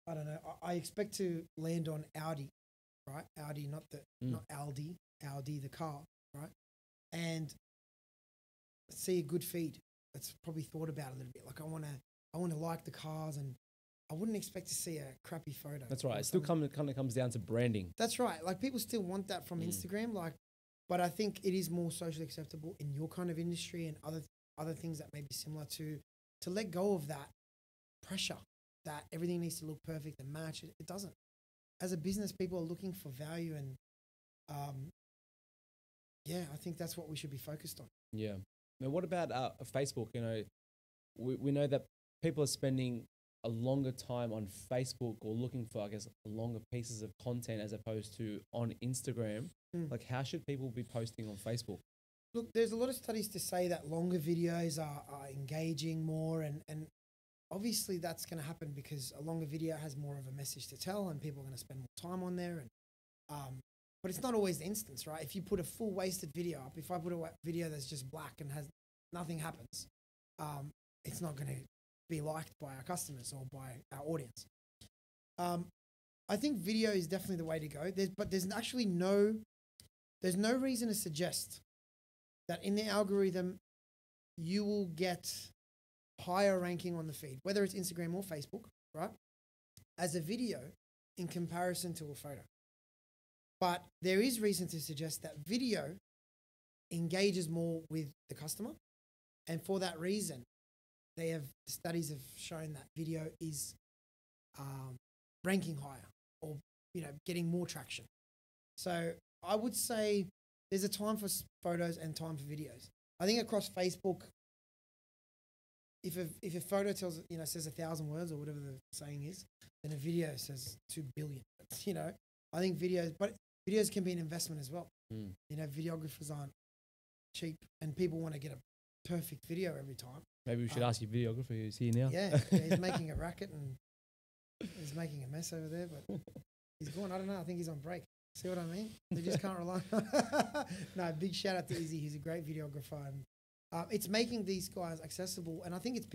I don't know, I, I expect to land on Audi, right? Audi, not the, mm. not Aldi, Audi, the car, right? And see a good feed that's probably thought about a little bit. Like I want to, I want to like the cars, and I wouldn't expect to see a crappy photo. That's right. It still come, kind of comes down to branding. That's right. Like people still want that from mm. Instagram. Like But I think it is more socially acceptable in your kind of industry and other th other things that may be similar to to let go of that pressure that everything needs to look perfect and match. It, it doesn't. As a business, people are looking for value, and um, yeah, I think that's what we should be focused on. Yeah. Now, what about uh, Facebook? You know, we we know that people are spending a longer time on Facebook or looking for, I guess, longer pieces of content as opposed to on Instagram. Mm. Like, how should people be posting on Facebook? Look, there's a lot of studies to say that longer videos are, are engaging more, and, and obviously that's going to happen because a longer video has more of a message to tell and people are going to spend more time on there. And um, but it's not always the instance, right? If you put a full wasted video up, if I put a video that's just black and has nothing happens, um, it's not going to be liked by our customers or by our audience. Um, I think video is definitely the way to go. There's, but there's actually no, there's no reason to suggest that in the algorithm, you will get higher ranking on the feed, whether it's Instagram or Facebook, right? As a video in comparison to a photo. But there is reason to suggest that video engages more with the customer. And for that reason, they have studies have shown that video is um, ranking higher, or you know, getting more traction. So I would say there's a time for photos and time for videos. I think across Facebook, if a if a photo tells you know says a thousand words or whatever the saying is, then a video says two billion. But, you know, I think videos, but videos can be an investment as well. Mm. You know, videographers aren't cheap, and people want to get a perfect video every time. Maybe we should um, ask your videographer who's here now. Yeah, yeah, he's making a racket and he's making a mess over there, but he's gone. I don't know. I think he's on break. See what I mean? They just can't rely on No, big shout out to Izzy. He's a great videographer. And, uh, it's making these guys accessible, and I think it's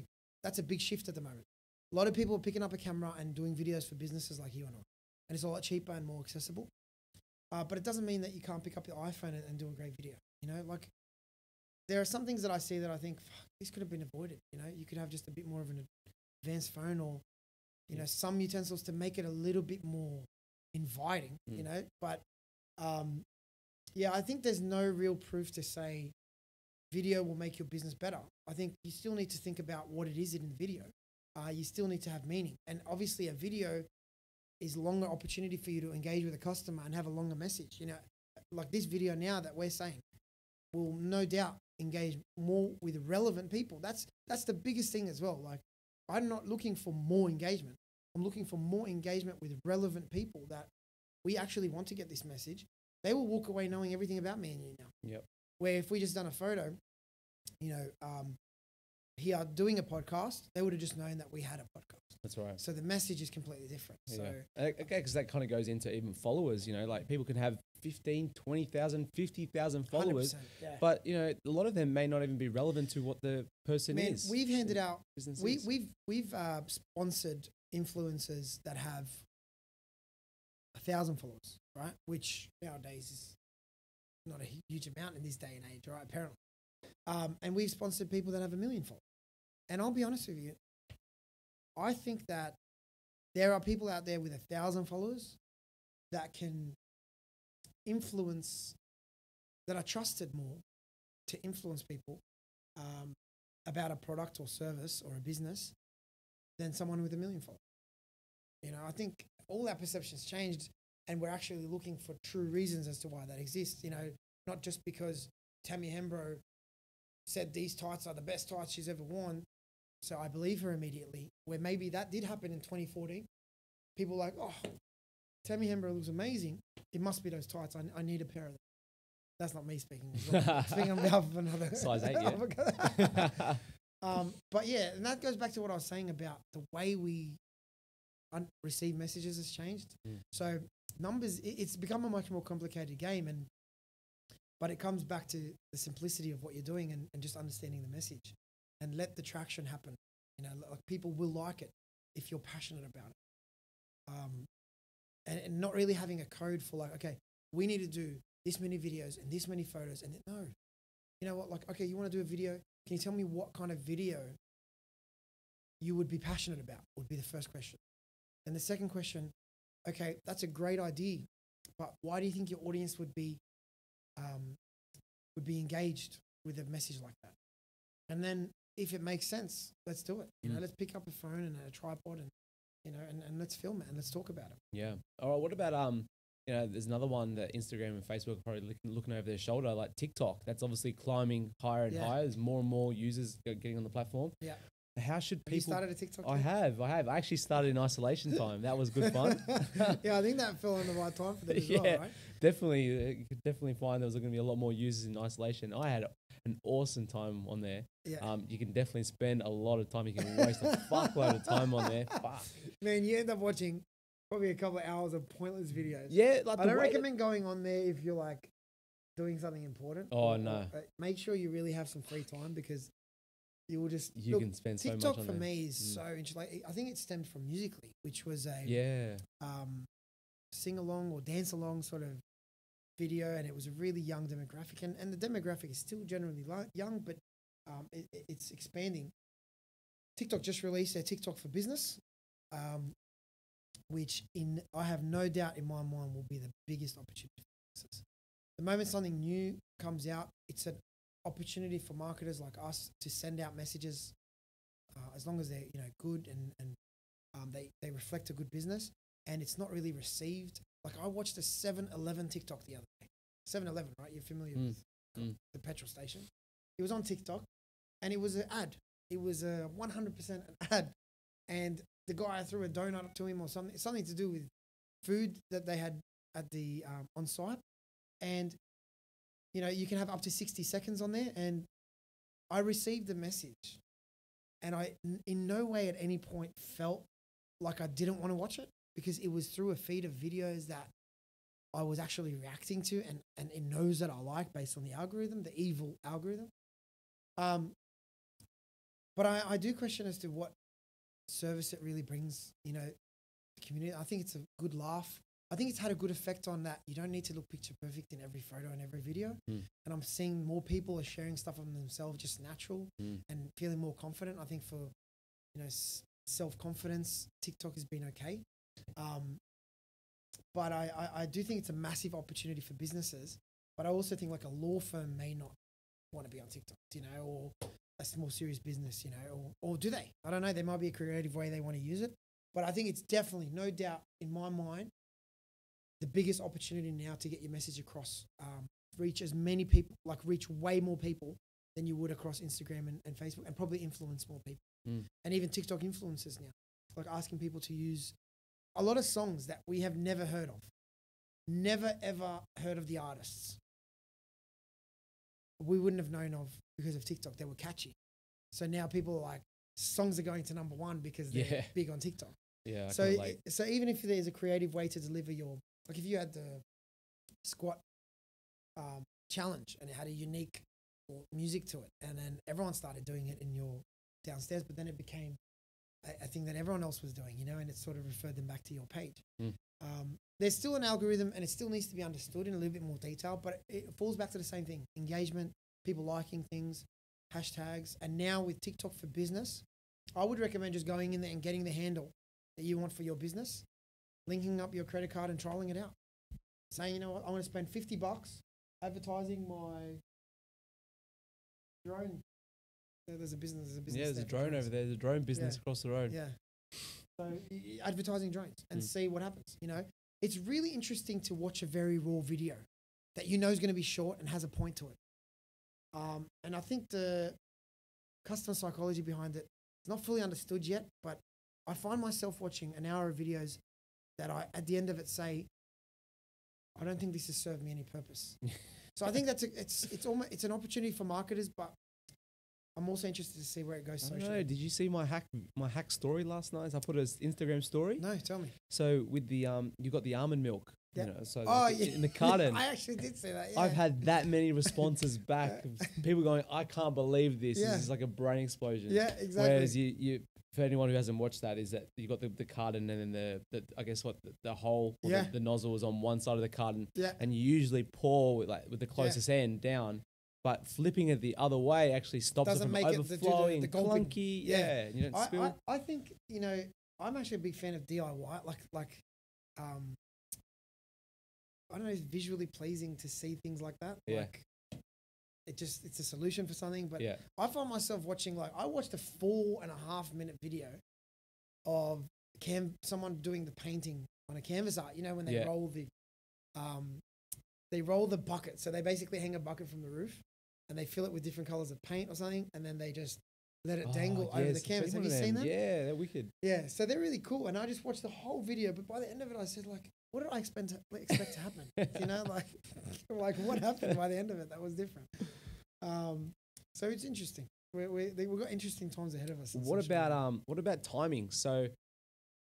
that's a big shift at the moment. A lot of people are picking up a camera and doing videos for businesses like you and I, and it's a lot cheaper and more accessible. Uh, but it doesn't mean that you can't pick up your iPhone and, and do a great video. You know, like, there are some things that I see that I think, fuck, this could have been avoided. You know, you could have just a bit more of an advanced phone, or, you yeah. know, some utensils to make it a little bit more inviting, mm. you know. But, um, yeah, I think there's no real proof to say video will make your business better. I think you still need to think about what it is in video. Uh, you still need to have meaning. And obviously a video is a longer opportunity for you to engage with a customer and have a longer message. You know, like this video now that we're saying will no doubt engage more with relevant people. That's that's the biggest thing as well. Like, I'm not looking for more engagement. I'm looking for more engagement with relevant people that we actually want to get this message. They will walk away knowing everything about me and you now. Yep. Where if we just done a photo, you know, um, here doing a podcast, they would have just known that we had a podcast. That's right. So the message is completely different. Yeah. So okay, because that kind of goes into even followers. You know, like people can have fifteen, twenty thousand, fifty thousand followers, yeah. but you know, a lot of them may not even be relevant to what the person Man, is. We've handed out, we, we've we've uh, sponsored influencers that have a thousand followers, right? Which nowadays is not a huge amount in this day and age, right? Apparently, um, and we've sponsored people that have a million followers. And I'll be honest with you, I think that there are people out there with a thousand followers that can influence, that are trusted more to influence people um, about a product or service or a business than someone with a million followers. You know, I think all our perceptions changed, and we're actually looking for true reasons as to why that exists. You know, not just because Tammy Hembro said these tights are the best tights she's ever worn, so I believe her immediately, where maybe that did happen in twenty fourteen. People were like, oh, Tammy Hembro looks amazing. It must be those tights. I, I need a pair of them. That's not me speaking. Well. Speaking on behalf of another. Size eight, yeah. um, but yeah, and that goes back to what I was saying about the way we un receive messages has changed. Mm. So numbers, it, it's become a much more complicated game. And but it comes back to the simplicity of what you're doing, and, and just understanding the message and let the traction happen. You know, like, people will like it if you're passionate about it. Um, And not really having a code for like, okay, we need to do this many videos and this many photos. And no, you know what? Like, okay, you want to do a video? Can you tell me what kind of video you would be passionate about? Would be the first question. And the second question, okay, that's a great idea, but why do you think your audience would be um, would be engaged with a message like that. And then if it makes sense, let's do it. You mm. know, let's pick up a phone and a tripod and, you know, and, and let's film it and let's talk about it. Yeah. All right. What about, um, you know, there's another one that Instagram and Facebook are probably looking, looking over their shoulder, like TikTok. That's obviously climbing higher and yeah. higher. There's more and more users getting on the platform. Yeah. How should people... Have you started a TikTok? I have. I have. I actually started in isolation time. That was good fun. Yeah, I think that fell in the right time for them as yeah, well, right? Definitely. You could definitely find there was going to be a lot more users in isolation. I had an awesome time on there. Yeah. Um, you can definitely spend a lot of time. You can waste a fuckload of time on there. Fuck. Man, you end up watching probably a couple of hours of pointless videos. Yeah. Like I don't recommend going on there if you're like doing something important. Oh, or, no. Or, uh, make sure you really have some free time because... You will just you look, can spend TikTok so much on for them. Me is mm. so interesting. Like, I think it stemmed from Musical.ly, which was a yeah um, sing along or dance along sort of video, and it was a really young demographic, and, and the demographic is still generally li- young, but um, it, it's expanding. TikTok just released their TikTok for Business, um, which in I have no doubt in my mind will be the biggest opportunity for businesses. The moment something new comes out, it's an opportunity for marketers like us to send out messages, uh, as long as they're you know good and and um, they they reflect a good business, and it's not really received. Like I watched a seven eleven TikTok the other day. seven eleven, right? You're familiar mm. with mm. the petrol station. It was on TikTok, and it was an ad. It was a one hundred percent an ad, and the guy threw a donut up to him or something, something to do with food that they had at the um, on site, and. You know, you can have up to sixty seconds on there. And I received the message and I n- in no way at any point felt like I didn't want to watch it because it was through a feed of videos that I was actually reacting to and, and it knows that I like based on the algorithm, the evil algorithm. Um, but I, I do question as to what service it really brings, you know, the community. I think it's a good laugh. I think it's had a good effect on that. You don't need to look picture perfect in every photo and every video. Mm. And I'm seeing more people are sharing stuff on themselves, just natural mm. and feeling more confident. I think for, you know, s- self-confidence, TikTok has been okay. Um, but I, I, I do think it's a massive opportunity for businesses. But I also think like a law firm may not want to be on TikTok, you know, or a small serious business, you know, or, or do they? I don't know. There might be a creative way they want to use it. But I think it's definitely, no doubt, in my mind, the biggest opportunity now to get your message across, um, reach as many people, like reach way more people than you would across Instagram and, and Facebook, and probably influence more people. Mm. And even TikTok influencers now, like asking people to use a lot of songs that we have never heard of, never ever heard of the artists. We wouldn't have known of because of TikTok. They were catchy. So now people are like, songs are going to number one because they're yeah. big on TikTok. Yeah. So, it, so even if there's a creative way to deliver your, like if you had the squat um, challenge and it had a unique music to it, and then everyone started doing it in your downstairs, but then it became a, a thing that everyone else was doing, you know, and it sort of referred them back to your page. Mm. Um, there's still an algorithm and it still needs to be understood in a little bit more detail, but it, it falls back to the same thing. Engagement, people liking things, hashtags. And now with TikTok for Business, I would recommend just going in there and getting the handle that you want for your business, linking up your credit card and trialing it out. Saying, you know what, I want to spend fifty bucks advertising my drone. There's a business. There's a business yeah, there's there a drone over there. There's a drone business yeah. across the road. Yeah. So advertising drones and mm. see what happens, you know. It's really interesting to watch a very raw video that you know is going to be short and has a point to it. Um, and I think the customer psychology behind it is not fully understood yet, but I find myself watching an hour of videos that I, at the end of it, say, I don't think this has served me any purpose. So I think that's a, it's it's almost it's an opportunity for marketers, but I'm also interested to see where it goes socially. I don't know. Did you see my hack my hack story last night? I put an Instagram story. No, tell me. So with the um, you got the almond milk. Yeah. You know, so oh, yeah. in the carton. I actually did see that. Yeah. I've had that many responses back. Yeah. People going, I can't believe this. Yeah. This is like a brain explosion. Yeah, exactly. Whereas you you. For anyone who hasn't watched that, is that you got the, the carton and then the, the I guess what the, the hole or yeah. the, the nozzle is on one side of the carton, yeah. and you usually pour with like with the closest yeah. end down, but flipping it the other way actually stops Doesn't it from make overflowing, it the, the, the clunky. Yeah, yeah. And you don't I, spill. I, I think you know I'm actually a big fan of D I Y, like like um, I don't know, visually pleasing to see things like that. Yeah. Like it just, it's a solution for something. But yeah. I find myself watching, like I watched a four and a half minute video of cam someone doing the painting on a canvas art, you know, when they yeah. roll the, um, they roll the bucket. So they basically hang a bucket from the roof and they fill it with different colors of paint or something. And then they just let it oh, dangle yes, over the canvas. Have you seen that? Yeah, they're wicked. Yeah, so they're really cool. And I just watched the whole video, but by the end of it, I said, like, what did I expect to, expect to happen? You know, like, like what happened by the end of it? That was different. Um, so it's interesting. We we we've got interesting times ahead of us. What about um? What about timing? So,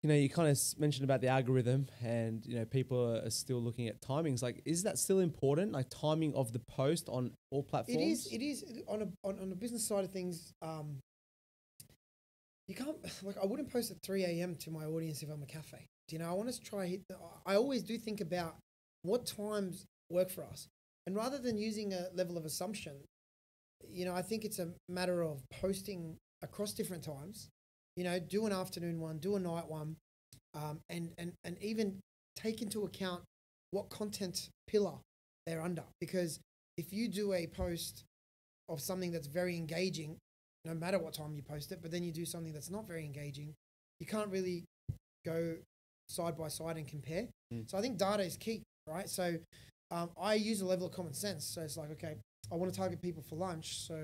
you know, you kind of mentioned about the algorithm, and you know, people are still looking at timings. Like, is that still important? Like timing of the post on all platforms. It is. It is on a on, on the business side of things. Um, you can't like I wouldn't post at three A M to my audience if I'm a cafe. Do you know, I want to try. Hit the, I always do think about what times work for us, and rather than using a level of assumption, you know, I think it's a matter of posting across different times. You know, do an afternoon one, do a night one, um, and and and even take into account what content pillar they're under. Because if you do a post of something that's very engaging, no matter what time you post it, but then you do something that's not very engaging, you can't really go side by side and compare. Mm. So I think data is key, right? So um, I use a level of common sense. So it's like, okay, I want to target people for lunch, so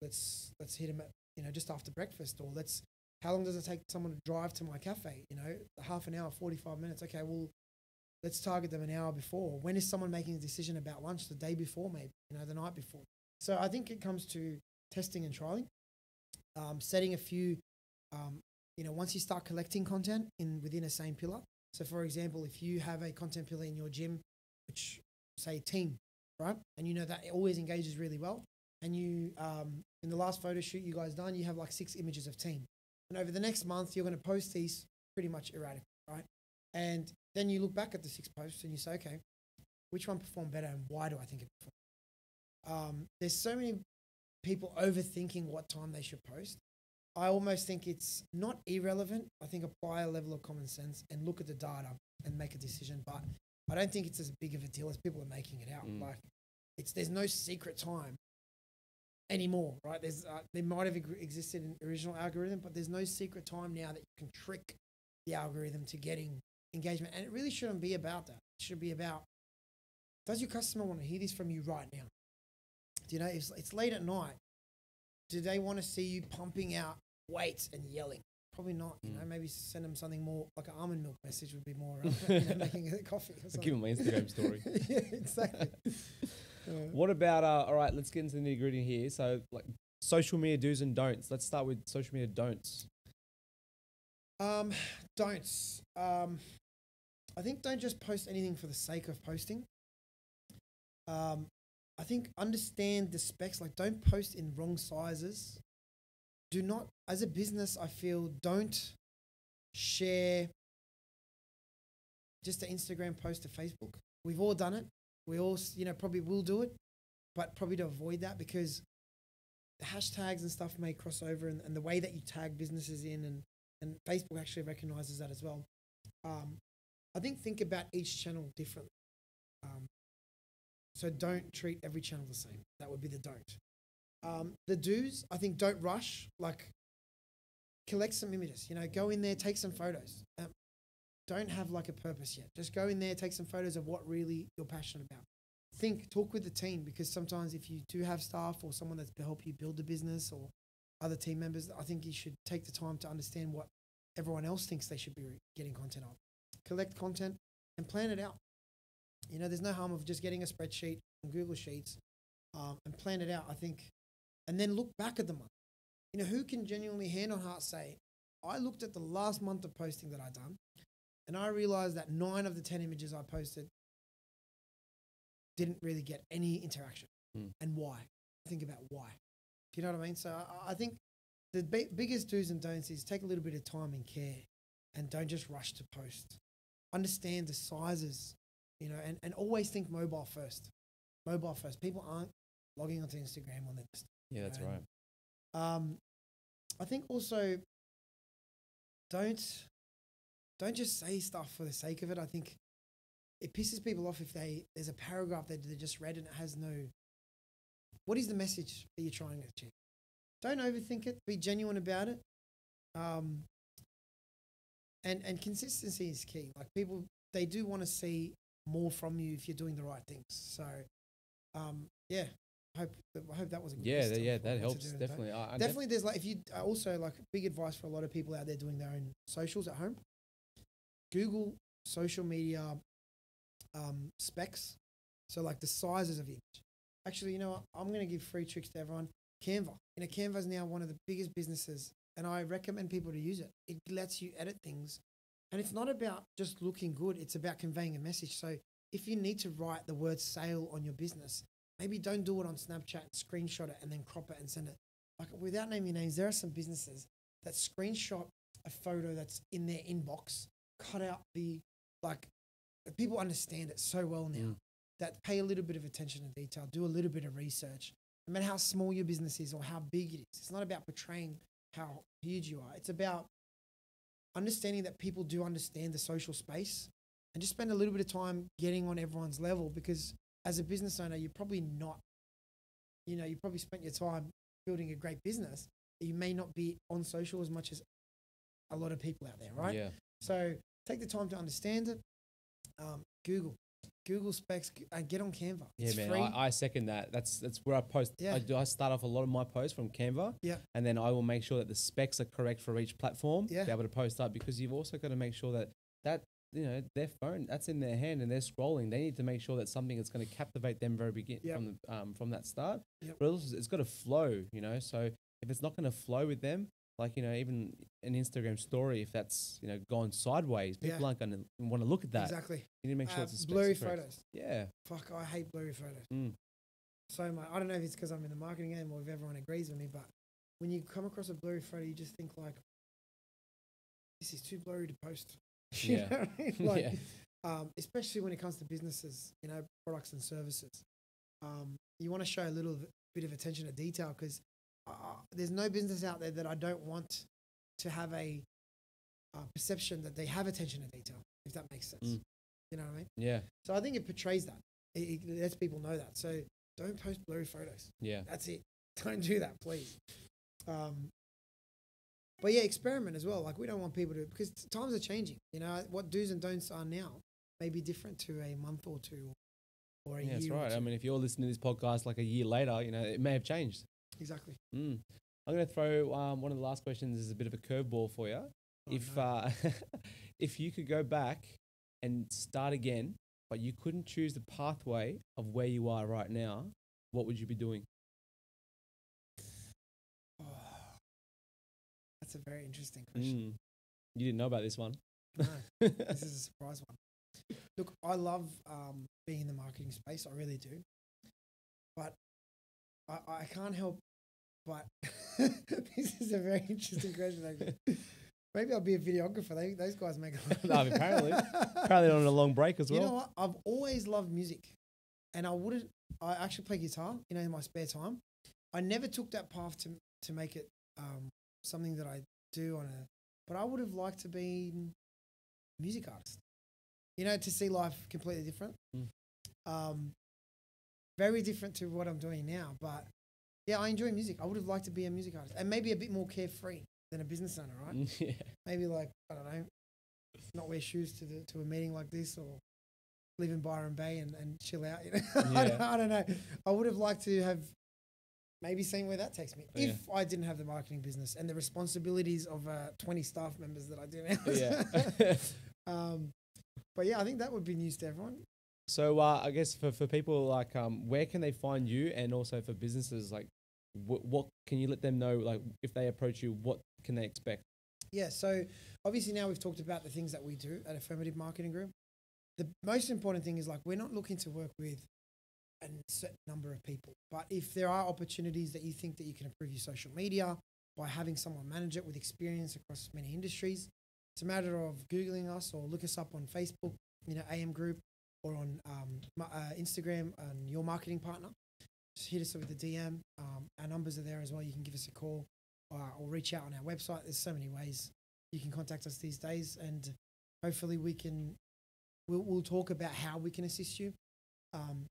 let's let's hit them at, you know, just after breakfast, or let's, how long does it take someone to drive to my cafe? You know, half an hour, forty-five minutes. Okay, well, let's target them an hour before. When is someone making a decision about lunch? The day before, maybe, you know, the night before. So I think it comes to testing and trialing, um, setting a few, um, you know, once you start collecting content in within a same pillar. So for example, if you have a content pillar in your gym, which say team, right? And you know that it always engages really well. And you, um, in the last photo shoot you guys done, you have like six images of team. And over the next month, you're going to post these pretty much erratic, right? And then you look back at the six posts and you say, okay, which one performed better and why do I think it performed? Um, there's so many people overthinking what time they should post. I almost think it's not irrelevant. I think apply a level of common sense and look at the data and make a decision. But I don't think it's as big of a deal as people are making it out. Mm. Like, it's there's no secret time anymore, right? There's uh, there might have existed an original algorithm, but there's no secret time now that you can trick the algorithm to getting engagement. And it really shouldn't be about that. It should be about, does your customer want to hear this from you right now? Do you know, it's, it's late at night. Do they want to see you pumping out weights and yelling? Probably not. You mm. know, maybe send them something more like an almond milk message would be more. You know, making a coffee. Or something. Give them my Instagram story. Yeah, exactly. uh, what about? Uh, all right, let's get into the nitty gritty here. So, like, social media do's and don'ts. Let's start with social media don'ts. Um, don'ts. Um, I think don't just post anything for the sake of posting. Um. I think understand the specs, like don't post in wrong sizes. Do not, as a business, I feel, don't share just an Instagram post to Facebook. We've all done it. We all, you know, probably will do it, but probably to avoid that because the hashtags and stuff may cross over and, and the way that you tag businesses in and, and Facebook actually recognizes that as well. Um, I think think about each channel differently. Um, So don't treat every channel the same. That would be the don't. Um, the do's, I think don't rush. Like collect some images, you know, go in there, take some photos. Um, don't have like a purpose yet. Just go in there, take some photos of what really you're passionate about. Think, talk with the team because sometimes if you do have staff or someone that's to help you build the business or other team members, I think you should take the time to understand what everyone else thinks they should be getting content on. Collect content and plan it out. You know, there's no harm of just getting a spreadsheet on Google Sheets um, and plan it out, I think. And then look back at the month. You know, who can genuinely hand on heart say, I looked at the last month of posting that I done and I realized that nine of the ten images I posted didn't really get any interaction. Mm. And why? Think about why. Do you know what I mean? So I, I think the b biggest do's and don'ts is take a little bit of time and care and don't just rush to post. Understand the sizes. You know, and, and always think mobile first. Mobile first. People aren't logging onto Instagram on their list. Yeah, that's right. Um, I think also don't don't just say stuff for the sake of it. I think it pisses people off if they there's a paragraph that they just read and it has no, what is the message that you're trying to achieve? Don't overthink it. Be genuine about it. Um, and, and consistency is key. Like people, they do want to see more from you if you're doing the right things. So, um, yeah, I hope that, I hope that was a good yeah, th- yeah, that helps definitely. I, I definitely, def- there's like if you uh, also like big advice for a lot of people out there doing their own socials at home. Google social media um, specs, so like the sizes of each. Actually, you know what? I'm gonna give free tricks to everyone. Canva, you know, Canva is now one of the biggest businesses, and I recommend people to use it. It lets you edit things. And it's not about just looking good. It's about conveying a message. So if you need to write the word sale on your business, maybe don't do it on Snapchat, screenshot it, and then crop it and send it. Like without naming names, there are some businesses that screenshot a photo that's in their inbox, cut out the, like, people understand it so well now mm. that pay a little bit of attention to detail, do a little bit of research. No matter how small your business is or how big it is, it's not about portraying how huge you are. It's about understanding that people do understand the social space and just spend a little bit of time getting on everyone's level, because as a business owner, you're probably not, you know, you probably spent your time building a great business. You may not be on social as much as a lot of people out there, right? Yeah. So take the time to understand it. Um, Google. Google specs and get on Canva. It's yeah, man, I, I second that. That's that's where I post. Yeah. I do. I start off a lot of my posts from Canva. Yeah, and then I will make sure that the specs are correct for each platform. Yeah, to be able to post up, because you've also got to make sure that that you know their phone that's in their hand and they're scrolling. They need to make sure that something that's going to captivate them very begin yep. from the um from that start. Yep. But also it's got to flow, you know. So if it's not going to flow with them, like you know, even an Instagram story, if that's you know gone sideways, people yeah. aren't going to want to look at that. Exactly. You need to make sure uh, it's blurry photos. Yeah. Fuck, I hate blurry photos. Mm. So much. I don't know if it's because I'm in the marketing game or if everyone agrees with me, but when you come across a blurry photo, you just think like, this is too blurry to post. you yeah. know what I mean? Like, yeah. Um, especially when it comes to businesses, you know, products and services, um, you want to show a little bit of attention to detail because. Uh, there's no business out there that I don't want to have a uh, perception that they have attention to detail, if that makes sense. Mm. You know what I mean? Yeah. So I think it portrays that. It, it lets people know that. So don't post blurry photos. Yeah. That's it. Don't do that, please. Um, but yeah, experiment as well. Like we don't want people to, because times are changing. You know, what do's and don'ts are now may be different to a month or two or a yeah, year. That's right. I mean, if you're listening to this podcast like a year later, you know, it may have changed. Exactly. Mm. I'm going to throw um, one of the last questions is a bit of a curveball for you. Oh, if no. uh, if you could go back and start again, but you couldn't choose the pathway of where you are right now, what would you be doing? Oh, that's a very interesting question. Mm. You didn't know about this one. No, this is a surprise one. Look, I love um, being in the marketing space. I really do. But I, I can't help but this is a very interesting question. Maybe I'll be a videographer. They, those guys make a lot. No, apparently, apparently on a long break as well. You know what? I've always loved music, and I wouldn't. I actually play guitar, you know, in my spare time. I never took that path to to make it um, something that I do on a. But I would have liked to be a music artist, you know, to see life completely different. Mm. Um, very different to what I'm doing now, but. Yeah, I enjoy music. I would have liked to be a music artist and maybe a bit more carefree than a business owner, right? Yeah. Maybe like, I don't know, not wear shoes to the, to a meeting like this or live in Byron Bay and, and chill out. You know? Yeah. I, don't, I don't know. I would have liked to have maybe seen where that takes me yeah. if I didn't have the marketing business and the responsibilities of uh, twenty staff members that I do now. Yeah. um, but yeah, I think that would be news to everyone. So uh, I guess for, for people like, um, where can they find you, and also for businesses, like wh- what can you let them know? Like if they approach you, what can they expect? Yeah. So obviously now we've talked about the things that we do at Affirmative Marketing Group. The most important thing is like, we're not looking to work with a certain number of people, but if there are opportunities that you think that you can improve your social media by having someone manage it with experience across many industries, it's a matter of Googling us or look us up on Facebook, you know, A M Group. Or on um, uh, Instagram and your marketing partner. Just hit us up with a D M. Um, our numbers are there as well. You can give us a call uh, or reach out on our website. There's so many ways you can contact us these days, and hopefully we can We'll, we'll talk about how we can assist you. Um,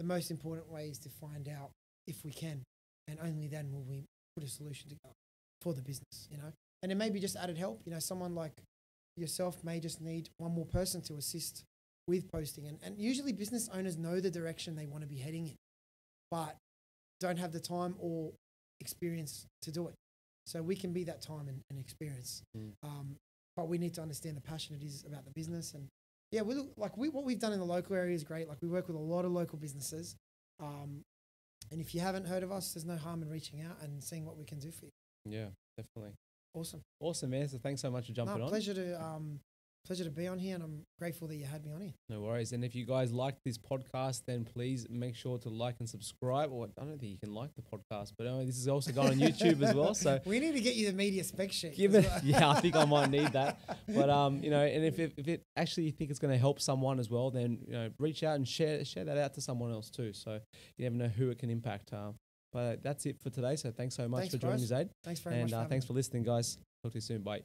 the most important way is to find out if we can, and only then will we put a solution together for the business, you know. And it may be just added help. You know, someone like yourself may just need one more person to assist with posting. And, and usually business owners know the direction they want to be heading in, but don't have the time or experience to do it. So we can be that time and, and experience. Mm. Um, but we need to understand the passion it is about the business. And yeah, we look, like we, what we've done in the local area is great. Like we work with a lot of local businesses. Um, and if you haven't heard of us, there's no harm in reaching out and seeing what we can do for you. Yeah, definitely. Awesome. Awesome, man. So thanks so much for jumping no, on. Pleasure to, um, pleasure to be on here, and I'm grateful that you had me on here. No worries. And if you guys liked this podcast, then please make sure to like and subscribe. Or I don't think you can like the podcast, but anyway, this is also gone on YouTube as well. So we need to get you the media spec sheet. Give it, well. Yeah, I think I might need that. But um, you know, and if it, if it actually you think it's going to help someone as well, then you know, reach out and share share that out to someone else too. So you never know who it can impact. Um, But that's it for today. So thanks so much thanks for joining us, Zaid. Thanks very and, much. And uh, thanks for listening, guys. Talk to you soon. Bye.